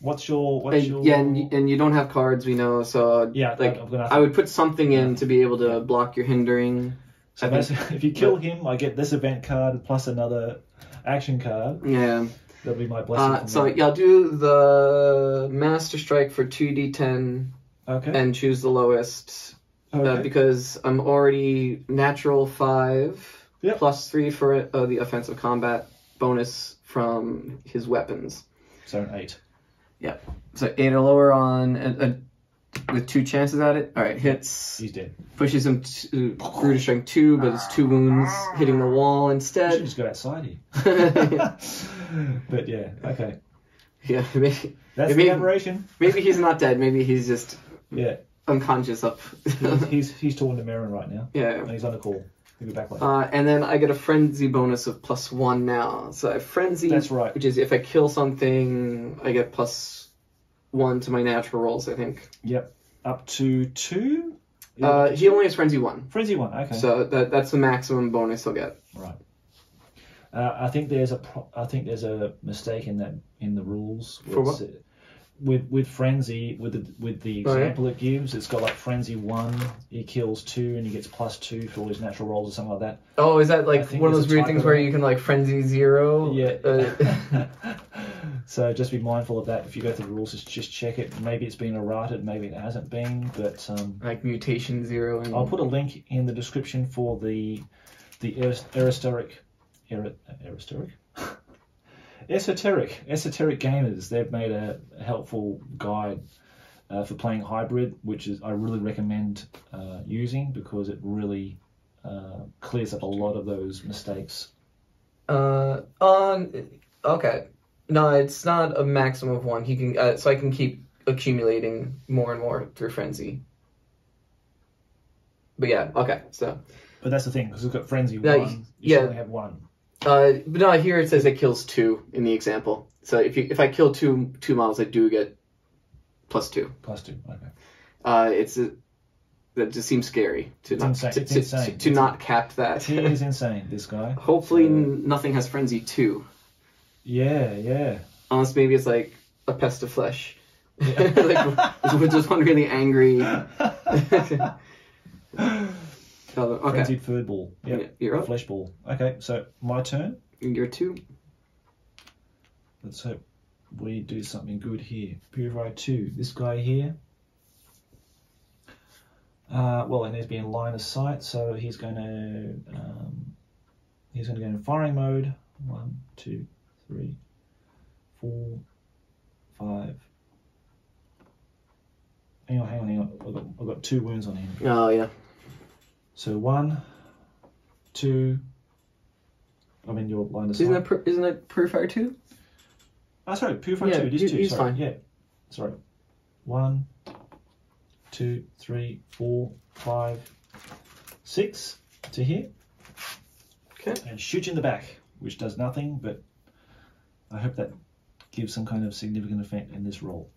What's your what's and, your yeah, and, and you don't have cards, we know, so yeah, like I'm gonna I would put something in yeah. to be able to block your hindering. So basically, if you kill yeah. him, I get this event card plus another action card. Yeah, that'll be my blessing. Uh, so me. yeah, I'll do the Master Strike for two d ten. Okay. And choose the lowest, okay. uh, because I'm already natural five yep. plus three for uh, the offensive combat bonus from his weapons. So an eight. Yeah, so eight or lower on a, a, with two chances at it. All right, hits. He's dead. Pushes him to Brutus strength two, but it's two wounds hitting the wall instead. You should just go outside here. But yeah, okay. Yeah, maybe, that's maybe, the aberration. Maybe he's not dead. Maybe he's just yeah unconscious up. he's, he's he's talking to Merrin right now. Yeah, and he's on a call. He'll be back later. Uh, and then I get a frenzy bonus of plus one now. So I frenzy, that's right. Which is if I kill something, I get plus. one to my natural rolls, I think. Yep. Up to two? Yeah, uh, he two? only has Frenzy one. Frenzy one, okay. So that, that's the maximum bonus he'll get. Right. Uh, I think there's a pro I think there's a mistake in that in the rules. For what? Uh, with with Frenzy, with the with the example right. it gives, it's got like Frenzy one, he kills two and he gets plus two for all his natural rolls or something like that. Oh, is that like one of those weird things of... where you can like Frenzy zero? Yeah. Uh, So just be mindful of that. If you go through the rules, just check it. Maybe it's been errated, maybe it hasn't been, but um, like mutation zero. And... I'll put a link in the description for the the Aristoric, Aristoric, esoteric, esoteric gamers. They've made a helpful guide uh, for playing hybrid, which is I really recommend uh, using because it really uh, clears up a lot of those mistakes. Uh, on okay. No, it's not a maximum of one. He can uh, so I can keep accumulating more and more through frenzy. But yeah, okay. So, but that's the thing because we've got frenzy no, one. You yeah, only have one. Uh, but no, here it says it kills two in the example. So if you if I kill two two models, I do get plus two. Plus two. Okay. Uh, it's a, that just seems scary to not to, to, to, to not cap that. He is insane. This guy. Hopefully, so... nothing has frenzy two. Yeah, yeah. Unless maybe it's like a Pest of Flesh. Yeah. Like, we're just one really angry. Okay. Frenzied food ball. Yep. Yeah, you're up. Flesh ball. Okay, so my turn. You're two. Let's hope we do something good here. Purify two. This guy here. Uh, well, and he's been line of sight, so he's going to um, he's going to go in firing mode. One, two. Three, four, five. Hang on, hang on, hang on. I've got, I've got two wounds on him. Oh, yeah. So one, two. I mean, you're blind as isn't that isn't that Purifier two? Oh, sorry, Purifier yeah, two. It is two. Sorry, fine. yeah. Sorry. One, two, three, four, five, six to here. Okay. And shoot you in the back, which does nothing, but. I hope that gives some kind of significant effect in this roll.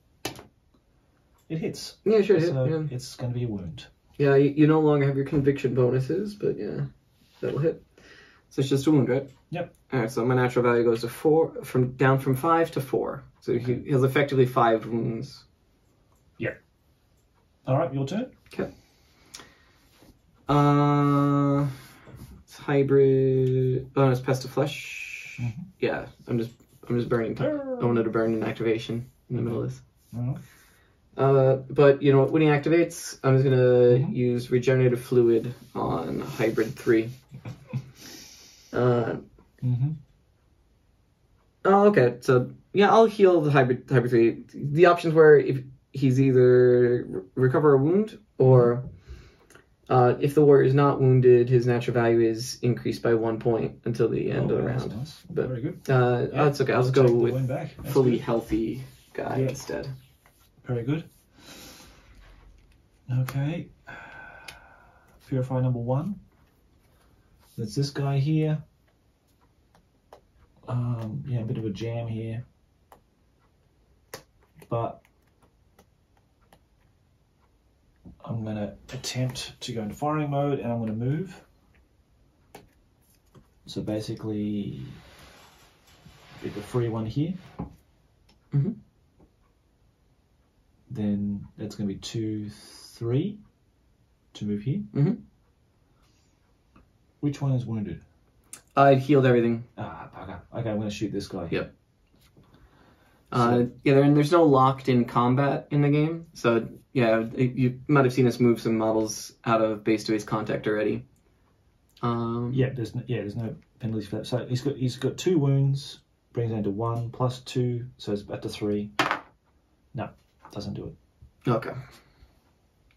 It hits. Yeah, sure. So hit, yeah. It's going to be a wound. Yeah, you, you no longer have your conviction bonuses, but yeah, that'll hit. So it's just a wound, right? Yep. All right, so my natural value goes to four, from down from five to four. So he, he has effectively five wounds. Yep. All right, your turn. Okay. Uh, it's hybrid. Oh, it's Pest of Flesh. Mm-hmm. Yeah, I'm just, I'm just burning. I wanted to burn an activation in the middle of this. Mm-hmm. Uh, but you know, when he activates, I'm just gonna mm-hmm. use regenerative fluid on hybrid three. Uh, mm-hmm. Oh, okay. So yeah, I'll heal the hybrid hybrid three. The options were if he's either re recover a wound or uh, if the warrior is not wounded, his natural value is increased by one point until the end oh, of the round. Nice. But very good. Uh, yeah, oh, it's okay. I'll, I'll just go with fully good. healthy guy yeah. instead. Very good. Okay. Purifier number one. That's this guy here. Um, yeah, a bit of a jam here. But I'm going to attempt to go into firing mode and I'm going to move. So basically, get the free one here. Mm-hmm. Then that's going to be two, three to move here. Mm-hmm. Which one is wounded? I healed everything. Ah, bugger. Okay, I'm going to shoot this guy. Yep. So. Uh, yeah, and there's no locked-in combat in the game. So, yeah, you might have seen us move some models out of base-to-base contact already. Um, yeah, there's no, yeah, there's no penalties for that. So he's got, he's got two wounds, brings it down to one, plus two, so it's back to three. No, doesn't do it. Okay.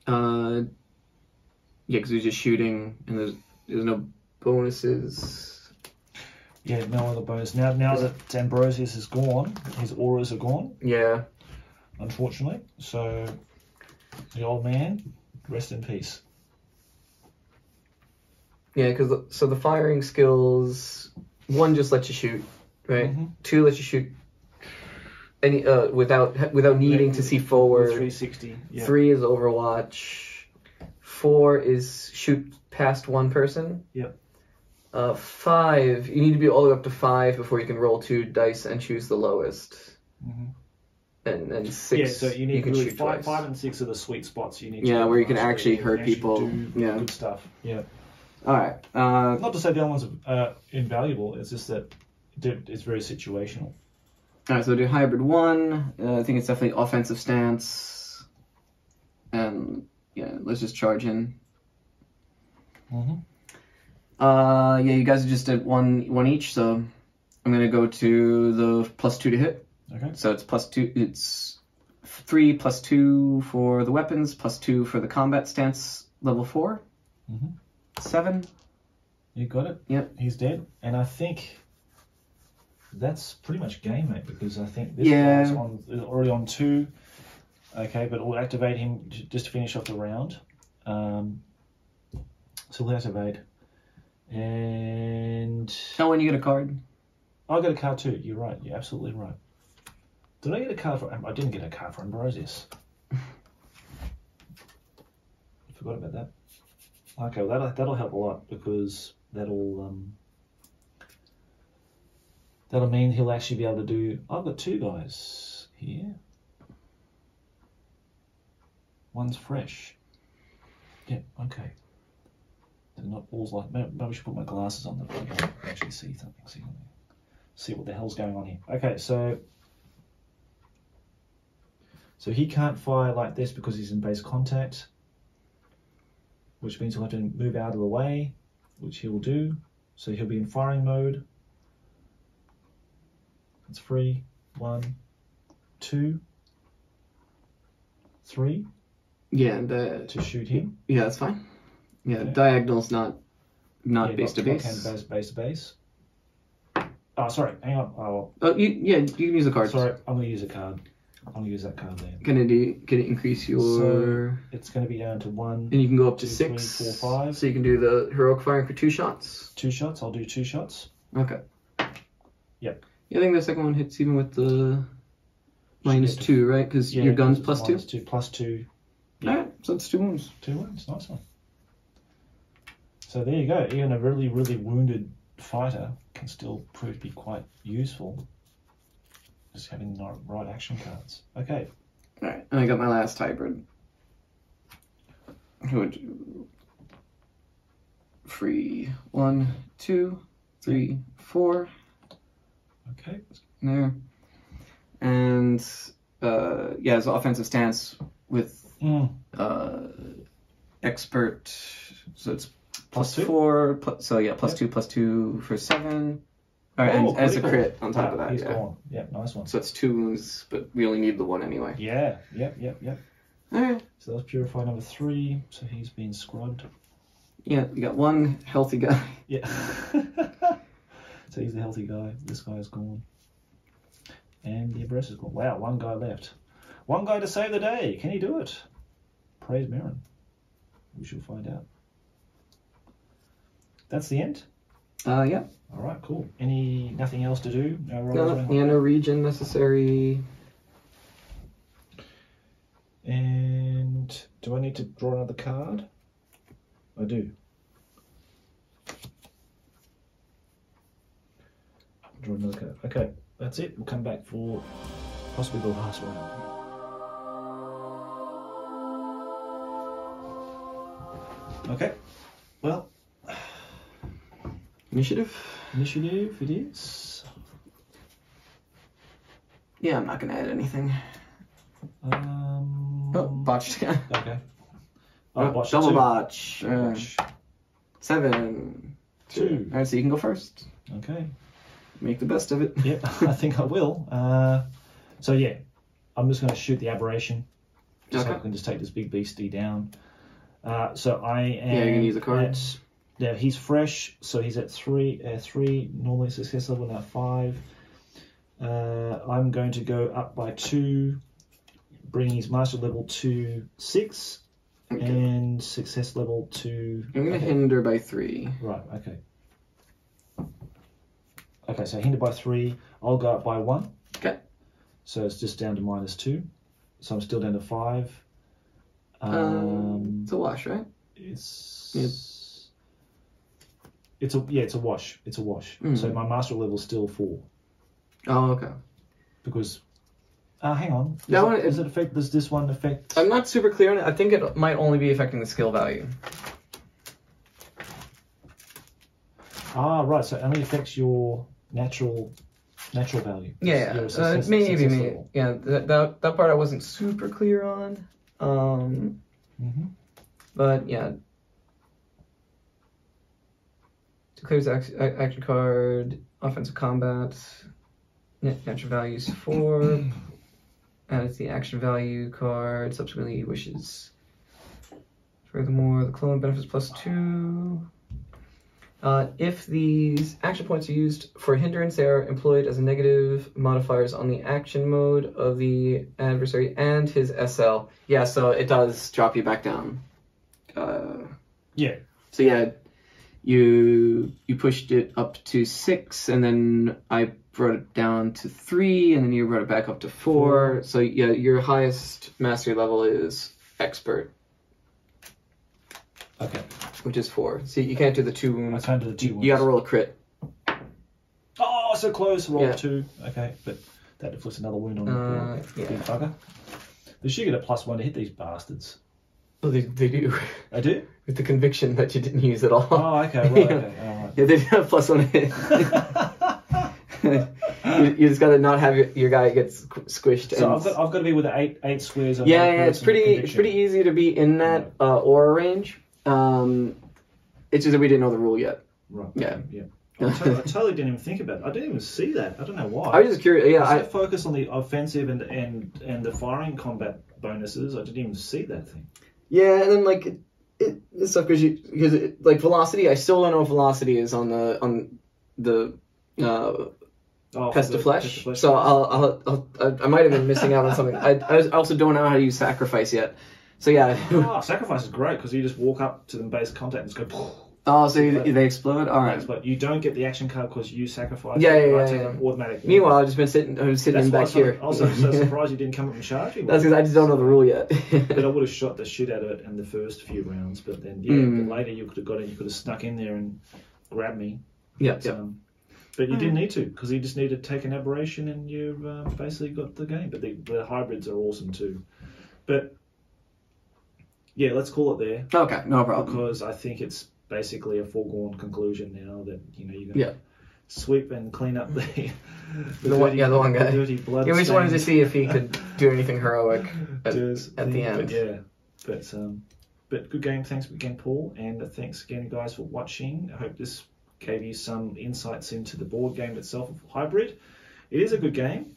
Uh, yeah, because we're just shooting, and there's... There's no bonuses. Yeah, no other bonus. Now now that Ambrosius is gone, his auras are gone. Yeah. Unfortunately. So, the old man, rest in peace. Yeah, because so the firing skills, one just lets you shoot, right? Mm-hmm. Two lets you shoot any uh, without without needing to see forward. three sixty. Yeah. Three is Overwatch. Four is shoot... past one person. Yep. Uh, five. You need to be all the way up to five before you can roll two dice and choose the lowest. Mm-hmm. And and six. Yeah. So you need you can really shoot five, five and six are the sweet spots. You need. Yeah, where you can actually you hurt can actually people. Do yeah. Good stuff. Yeah. All right. Uh, Not to say the other ones are uh, invaluable. It's just that it's very situational. All right. So do hybrid one. Uh, I think it's definitely offensive stance. And yeah, let's just charge in. Mm-hmm. Uh, yeah, you guys are just at one, one each, so I'm gonna go to the plus two to hit. Okay. So it's plus two, it's three plus two for the weapons, plus two for the combat stance, level four. Mm-hmm. Seven. You got it. Yep. He's dead, and I think that's pretty much game, mate. Because I think this yeah. guy's on is already on two. Okay, but we'll activate him to, just to finish off the round. Um. So we'll activate. And... Oh, and you get a card. I got a card too. You're right. You're absolutely right. Did I get a card for... I didn't get a card for Ambrosius. I forgot about that. Okay, well, that'll, that'll help a lot because that'll... Um, that'll mean he'll actually be able to do... I've got two guys here. One's fresh. Yeah, okay. Not all's like. Maybe I should put my glasses on that I can actually see something, see something, see what the hell's going on here. Okay, so so he can't fire like this because he's in base contact, which means he'll have to move out of the way, which he will do. So he'll be in firing mode. That's three, one, two, three. Yeah, and uh, to shoot him. Yeah, that's fine. Yeah, yeah, diagonal's not not yeah, base to base. Base, base to base. Oh, sorry. Hang on. Oh, oh you, yeah, you can use a card. Sorry, I'm gonna use a card. I'm gonna use that card there. Gonna do. Gonna increase your. So it's gonna be down to one. And you can go up two, to six, three, four, five. So you can do the heroic firing for two shots. Two shots. I'll do two shots. Okay. Yep. Yeah, I think the second one hits even with the minus to... two, right? Because yeah, your gun's plus two. two. Plus two. Yeah. All right. So it's two wounds. Two wounds. Nice one. So there you go, Ian, a really, really wounded fighter can still prove to be quite useful, just having the right action cards. Okay. Alright, and I got my last hybrid. Who would you... Free. One, two, three, four. Okay. No. And, uh, yeah, it's an offensive stance with mm. uh, expert. So it's plus, plus four. Plus, so, yeah, plus yep. two, plus two for seven. All right, oh, and as a crit on top yeah, of that. Yeah. Gone. yeah, nice one. So it's two wounds, but we only need the one anyway. Yeah, yep, yep, yep. All right. So that was Purifier number three. So he's been scrubbed. Yeah, you got one healthy guy. Yeah. So he's the healthy guy. This guy is gone. And the Aberration is gone. Wow, one guy left. One guy to save the day. Can he do it? Praise Merrin. We shall find out. That's the end? Uh, yeah. All right, cool. Any, nothing else to do? No, no, yeah, no region necessary. And do I need to draw another card? I do. Draw another card. Okay, that's it. We'll come back for possibly the last one. Okay. Well. Initiative. Initiative it is. Yeah, I'm not going to add anything. Um, oh, botched. Okay. Oh, oh, botch double botch. Uh, seven. Two. two. All right, so you can go first. Okay. Make the best of it. Yep, I think I will. Uh, so, yeah, I'm just going to shoot the Aberration. Okay. So I can just take this big beastie down. Uh, so I am... Yeah, you can use the card. At, now, he's fresh, so he's at three, uh, three normally success level, now five. Uh, I'm going to go up by two, bringing his master level to six. Okay. And success level to... I'm going to okay. hinder by three. Right, okay. Okay, so hinder by three. I'll go up by one. Okay. So it's just down to minus two. So I'm still down to five. Um, um, it's a wash, right? It's... Yep. It's a... Yeah, it's a wash. It's a wash. Mm. So my master level's still four. Oh, okay. Because... Uh, hang on. Does that it, one, does it affect? Does this one affect? I'm not super clear on it. I think it might only be affecting the skill value. Ah, right. So it only affects your natural, natural value. Yeah, yeah. Success, uh, maybe, maybe. Yeah, that, that that part I wasn't super clear on. Um, mm-hmm. But yeah, declares action, action card, offensive combat, natural values four. And it's the action value card, subsequently wishes. Furthermore, the clone benefits plus two. Uh, if these action points are used for hindrance, they are employed as a negative modifiers on the action mode of the adversary and his S L. Yeah, so it does drop you back down. Uh, yeah. So yeah, you you pushed it up to six, and then I brought it down to three, and then you brought it back up to four. four. So yeah, your highest mastery level is expert. Okay. Which is four. See, you can't do the two wounds. I can't do the two you, wounds. You gotta roll a crit. Oh, so close. Roll yeah. two. Okay, but that inflicts another wound on uh, the yeah. bugger. They should get a plus one to hit these bastards. Well, they, they do. I do? With the conviction that you didn't use at all. Oh, okay, right, yeah. okay. Oh, right. Yeah, they do have plus one hit. you, you just gotta not have your, your guy gets squished. So and... I've, got, I've got to be with the eight eight squares. Yeah, yeah, it's pretty it's pretty easy to be in that uh, aura range. Um, it's just that we didn't know the rule yet. Right. Yeah. Yeah. I, totally, I totally didn't even think about it. I didn't even see that. I don't know why. I was just curious. Yeah. I, was I... so focused on the offensive and and and the firing combat bonuses. I didn't even see that thing. Yeah, and then like it, it this stuff because because it, like velocity. I still don't know what velocity is on the on the. Uh, Oh, Pest of Flesh. Flesh. So I'll, I'll, I'll, I'll, I might have been missing out on something. I, I also don't know how to use Sacrifice yet. So yeah. Oh, Sacrifice is great because you just walk up to them, base contact, and just go. Oh, so you, they explode? All right. Explode. You don't get the action card because you sacrifice. Yeah, yeah, yeah. Right, yeah. Automatic. Meanwhile, I've just been sitting, I've sitting in back I here. I was so, so surprised you didn't come up and charge me. That's because I just don't know the rule yet. But I would have shot the shit out of it in the first few rounds. But then, yeah, mm. but later you could have got in, you could have snuck in there and grabbed me. Yeah, so, yeah. But you mm. didn't need to, because you just need to take an aberration and you've uh, basically got the game. But the, the hybrids are awesome too. But yeah, let's call it there. Okay, no problem. Because I think it's basically a foregone conclusion now that you know you're gonna yeah. sweep and clean up the the, the, one, dirty, yeah, the, one guy. the dirty blood. Yeah, we just wanted to see if he could do anything heroic at, Durs, at the end. But yeah, but um, but good game. Thanks again, Paul, and thanks again, guys, for watching. I hope this gave you some insights into the board game itself of Hybrid. It is a good game.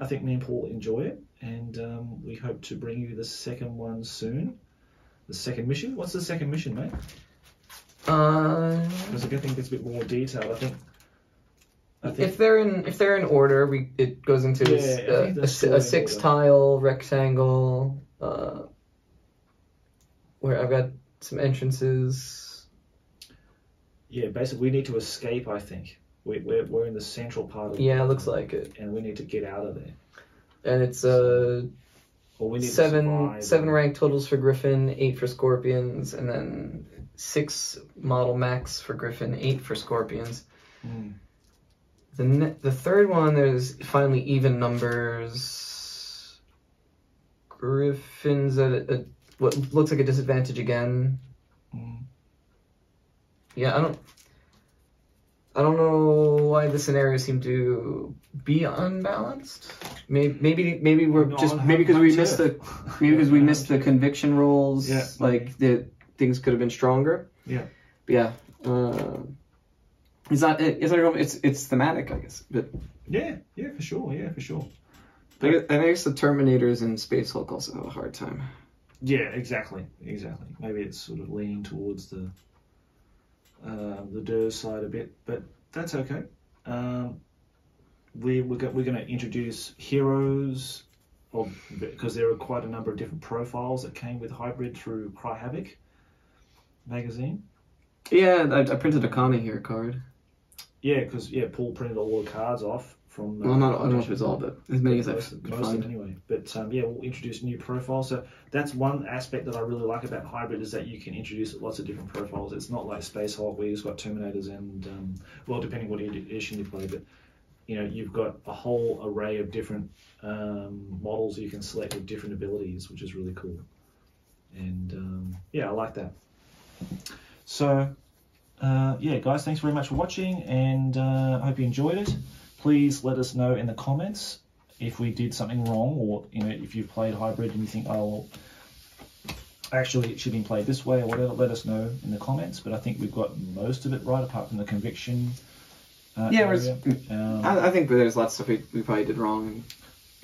I think me and Paul enjoy it, and um, we hope to bring you the second one soon. The second mission. What's the second mission, mate? Because uh, I think there's a bit more detail. I think, I think if they're in if they're in order, we it goes into yeah, a, a, a six order. tile rectangle uh, where I've got some entrances. Yeah, basically we need to escape. I think we we're, we're in the central part of yeah, it looks like it, and we need to get out of there. And it's a. Uh, Well, we need seven seven rank totals for Griffin, eight for Scorpions, and then six model max for Griffin, eight for Scorpions. Mm. The ne the third one, there's finally even numbers. Griffin's at a, what looks like a disadvantage again. Mm. Yeah, I don't. I don't know why the scenarios seem to be unbalanced. Maybe, maybe, maybe we're no, just maybe because we missed it. the maybe because yeah, we missed the conviction rolls. Yeah. Like the things could have been stronger. Yeah, but yeah. Uh, it's not. It, it's not. It's it's thematic, I guess. But yeah, yeah, for sure. Yeah, for sure. But, I, I guess the Terminators and Space Hulk also have a hard time. Yeah, exactly, exactly. Maybe it's sort of leaning towards the. Uh, the Durs side a bit, but that's okay. Um, we we're, go, we're going to introduce heroes, of, because there are quite a number of different profiles that came with Hybrid through Cry Havoc magazine. Yeah, I, I printed a Connie card. Yeah, because yeah, Paul printed all the cards off from. Uh, well, not I don't know if it's all, but as many as I most, most find. anyway. But um, yeah, we'll introduce new profiles. So that's one aspect that I really like about Hybrid is that you can introduce lots of different profiles. It's not like Space Hulk where you've got Terminators and um, well, depending what edition you play, but you know you've got a whole array of different um, models you can select with different abilities, which is really cool. And um, yeah, I like that. So. Uh, yeah, guys, thanks very much for watching, and uh, I hope you enjoyed it. Please let us know in the comments if we did something wrong, or you know, if you've played Hybrid and you think, oh, well, actually it should be played this way or whatever. Let us know in the comments. But I think we've got most of it right, apart from the conviction. Uh, yeah, um, I, I think there's lots of stuff we, we probably did wrong.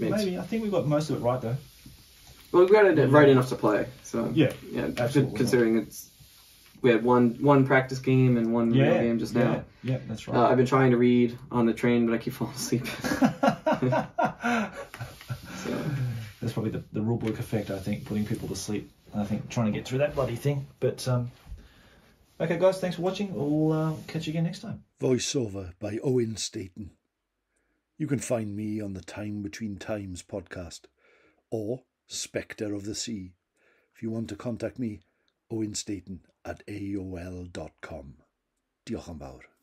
And maybe I think we got most of it right though. Well, we've got it yeah. right enough to play. So yeah, yeah, absolutely. Considering it's. We had one one practice game and one yeah, real game just now. Yeah, yeah that's right. Uh, I've been trying to read on the train, but I keep falling asleep. So. That's probably the, the rule book effect, I think, putting people to sleep. I think trying to get through that bloody thing. But, um, okay, guys, thanks for watching. We'll uh, catch you again next time. Voiceover by Owen Staton. You can find me on the Time Between Times podcast or Spectre of the Sea. If you want to contact me, Owen Staton at A O L dot com. Diolch yn fawr.